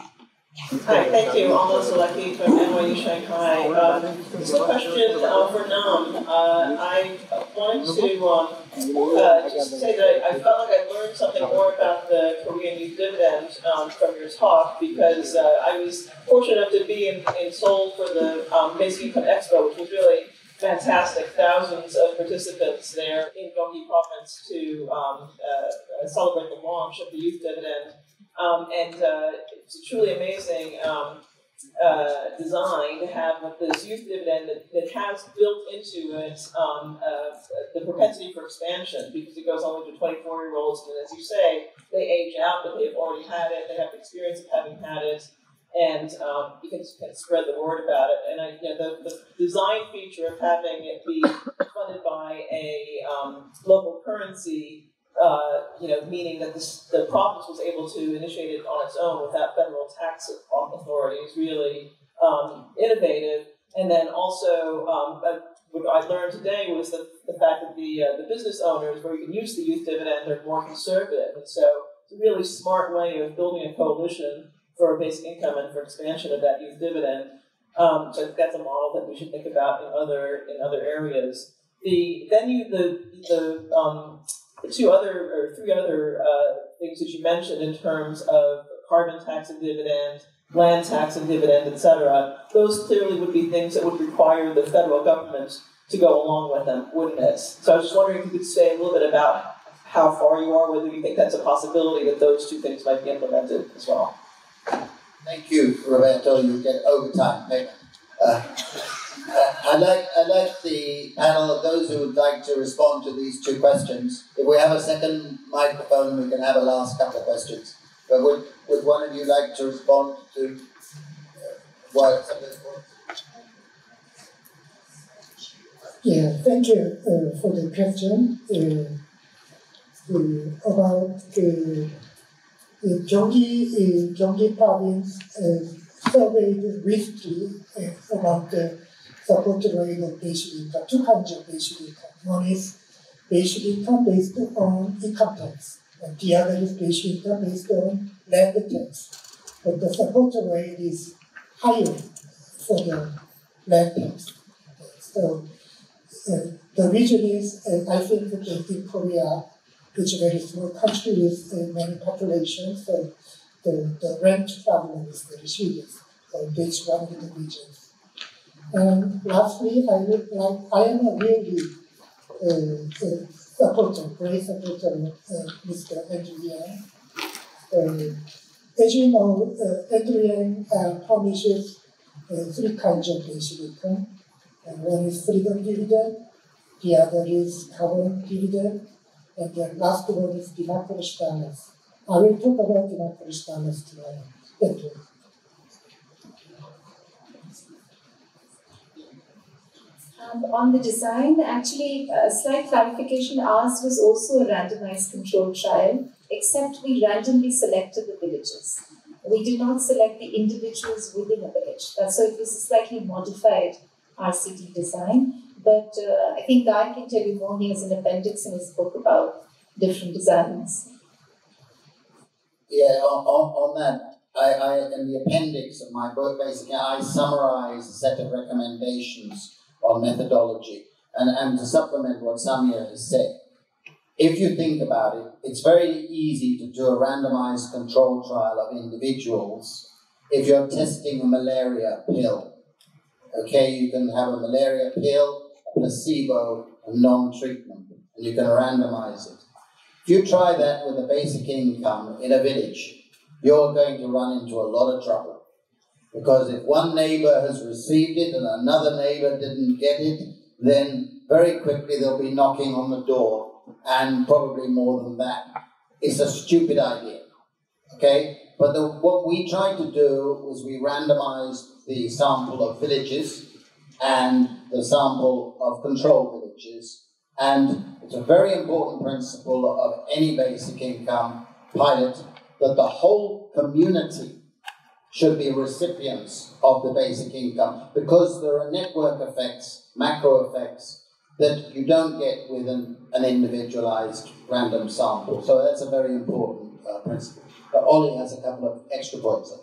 Hi, thank you, Alma Selecki from N Y U Shanghai. Uh, this is a question uh, for Nam. Uh, I wanted to um, uh, just say that I felt like I learned something more about the Korean youth dividend um, from your talk, because uh, I was fortunate enough to be in, in Seoul for the um, Basic Income Expo, which was really fantastic. Thousands of participants there in Gyeonggi province to um, uh, celebrate the launch of the youth dividend. Um, and uh, it's a truly amazing um, uh, design to have this youth dividend that, that has built into it um, uh, the propensity for expansion, because it goes only to twenty-four-year-olds, and as you say, they age out, but they've already had it, they have the experience of having had it, and um, you can, can spread the word about it. And I, you know, the, the design feature of having it be funded by a um, local currency, Uh, you know, meaning that this, the province was able to initiate it on its own without federal tax authority is really um, innovative. And then also, um, what I learned today was the, the fact that the uh, the business owners, where you can use the youth dividend, are more conservative. And so it's a really smart way of building a coalition for basic income and for expansion of that youth dividend. Um, so that's a model that we should think about in other in other areas. The then you the the um, The two other, or three other uh, things that you mentioned in terms of carbon tax and dividend, land tax and dividend, et cetera, those clearly would be things that would require the federal government to go along with them, wouldn't it? So I was just wondering if you could say a little bit about how far you are, whether you think that's a possibility that those two things might be implemented as well. Thank you, Roberto. You get overtime payment. Uh, I'd like, I'd like the panel of those who would like to respond to these two questions. If we have a second microphone, we can have a last couple of questions. But would, would one of you like to respond to uh, why some of the points? Yeah, thank you uh, for the question uh, uh, about the uh, uh, Gyeonggi, uh, Gyeonggi province uh, surveyed recently uh, about the support rate of basic income, two kinds of basic income. One is basic income based on income tax, and the other is basic income based on land tax. But the support rate is higher for the land tax. So And the region is, and I think that in Korea, which is a very small country with many populations, and the, the rent problem is very serious, or that's one in the regions. And lastly, I would like, I am a really uh, uh, supporter, great supporter of uh, Mister Andrew Yang. Uh, as you know, uh, Andrew Yang uh, publishes uh, three kinds of basic income. And one is freedom dividend, the other is carbon dividend, and the last one is democracy balance. I will talk about democracy balance tomorrow. Thank you. Um, on the design, actually, a slight clarification, ours was also a randomized controlled trial, except we randomly selected the villages. We did not select the individuals within a village. So it was a slightly modified R C T design, but uh, I think Guy can tell you more. He has an appendix in his book about different designs. Yeah, on, on, on that, I, I, in the appendix of my book, basically, I summarize a set of recommendations on methodology, and, and to supplement what Samia has said. If you think about it, it's very easy to do a randomized control trial of individuals if you're testing a malaria pill. Okay, you can have a malaria pill, a placebo, and non-treatment, and you can randomize it. If you try that with a basic income in a village, you're going to run into a lot of trouble. Because if one neighbor has received it and another neighbor didn't get it, then very quickly they'll be knocking on the door, and probably more than that. It's a stupid idea, okay? But the, what we tried to do was we randomized the sample of villages and the sample of control villages. And it's a very important principle of any basic income pilot that the whole community should be recipients of the basic income, because there are network effects, macro effects, that you don't get with an, an individualized random sample. So that's a very important uh, principle. But Olli has a couple of extra points.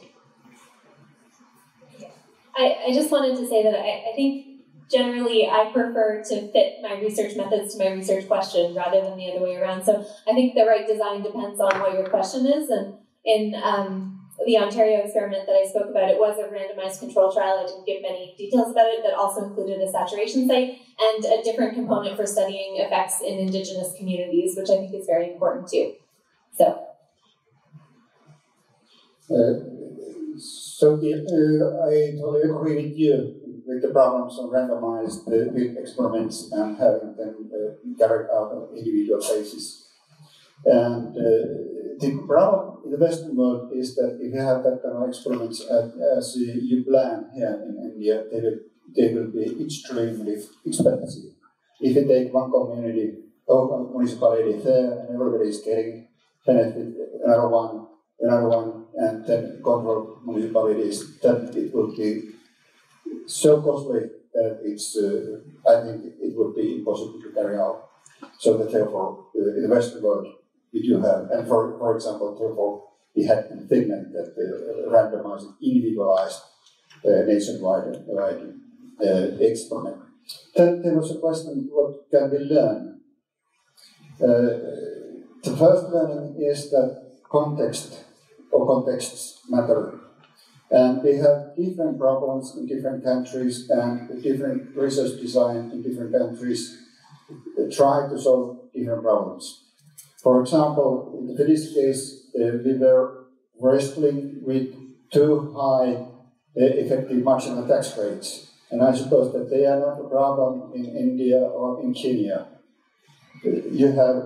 I, I just wanted to say that I, I think generally I prefer to fit my research methods to my research question rather than the other way around. So I think the right design depends on what your question is. And in um, the Ontario experiment that I spoke about, it was a randomized control trial. I didn't give many details about it. That also included a saturation site and a different component for studying effects in Indigenous communities, which I think is very important too. So. Uh, so the, uh, I totally agree with you with the problems of randomized uh, experiments and having them uh, carried out on individual basis. And uh, the problem in the Western world is that if you have that kind of experiments at, as you plan here in India, they will, they will be extremely expensive. If you take one community or one municipality there and everybody is getting benefit, another one, another one, and then control municipalities, that it would be so costly that it's, uh, I think it would be impossible to carry out. So that therefore, uh, in the Western world, we do have, and for, for example, therefore, we had in Finland that uh, randomized, individualized, uh, nationwide uh, uh, experiment. Then there was a question, what can we learn? Uh, the first learning is that context or contexts matter. And we have different problems in different countries and different research design in different countries try to solve different problems. For example, in the Finnish case, uh, we were wrestling with too high uh, effective marginal tax rates. And I suppose that they are not a problem in India or in Kenya. Uh, you have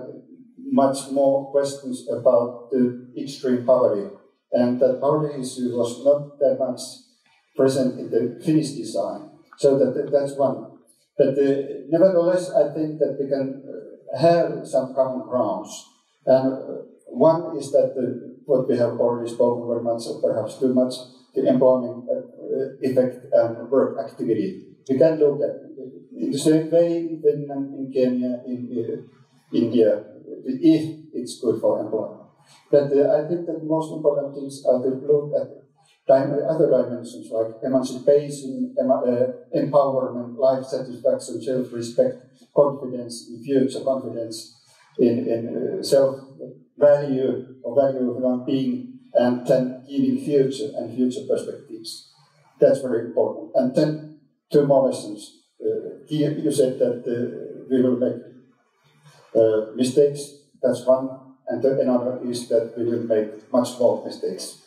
much more questions about the extreme poverty. And that poverty issue was not that much present in the Finnish design. So that, that's one. But uh, nevertheless, I think that we can have some common grounds. And one is that the, what we have already spoken very much, or perhaps too much, the employment effect and work activity. We can look at it in the same way in Finland, in Kenya, in uh, India, if it's good for employment. But uh, I think that most important things are to look at other dimensions like emancipation, empowerment, life satisfaction, self-respect, confidence in future, confidence in, in self-value or value of well-being, and then giving future and future perspectives. That's very important. And then two more lessons. Uh, here you said that uh, we will make uh, mistakes. That's one. And the, another is that we will make much more mistakes.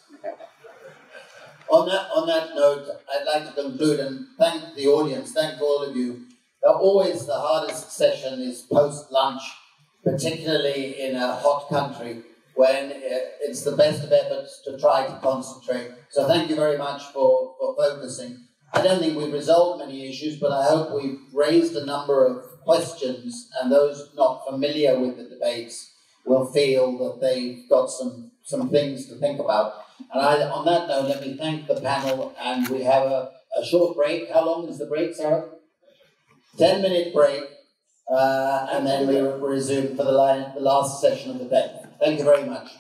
On that, on that note, I'd like to conclude and thank the audience, thank all of you. Now, always the hardest session is post-lunch, particularly in a hot country, when it's the best of efforts to try to concentrate. So thank you very much for, for focusing. I don't think we've resolved many issues, but I hope we've raised a number of questions, and those not familiar with the debates will feel that they've got some, some things to think about. And I, on that note, let me thank the panel, and we have a, a short break. How long is the break, Sarah? ten minute break, uh, and then we resume for the, line, the last session of the day. Thank you very much.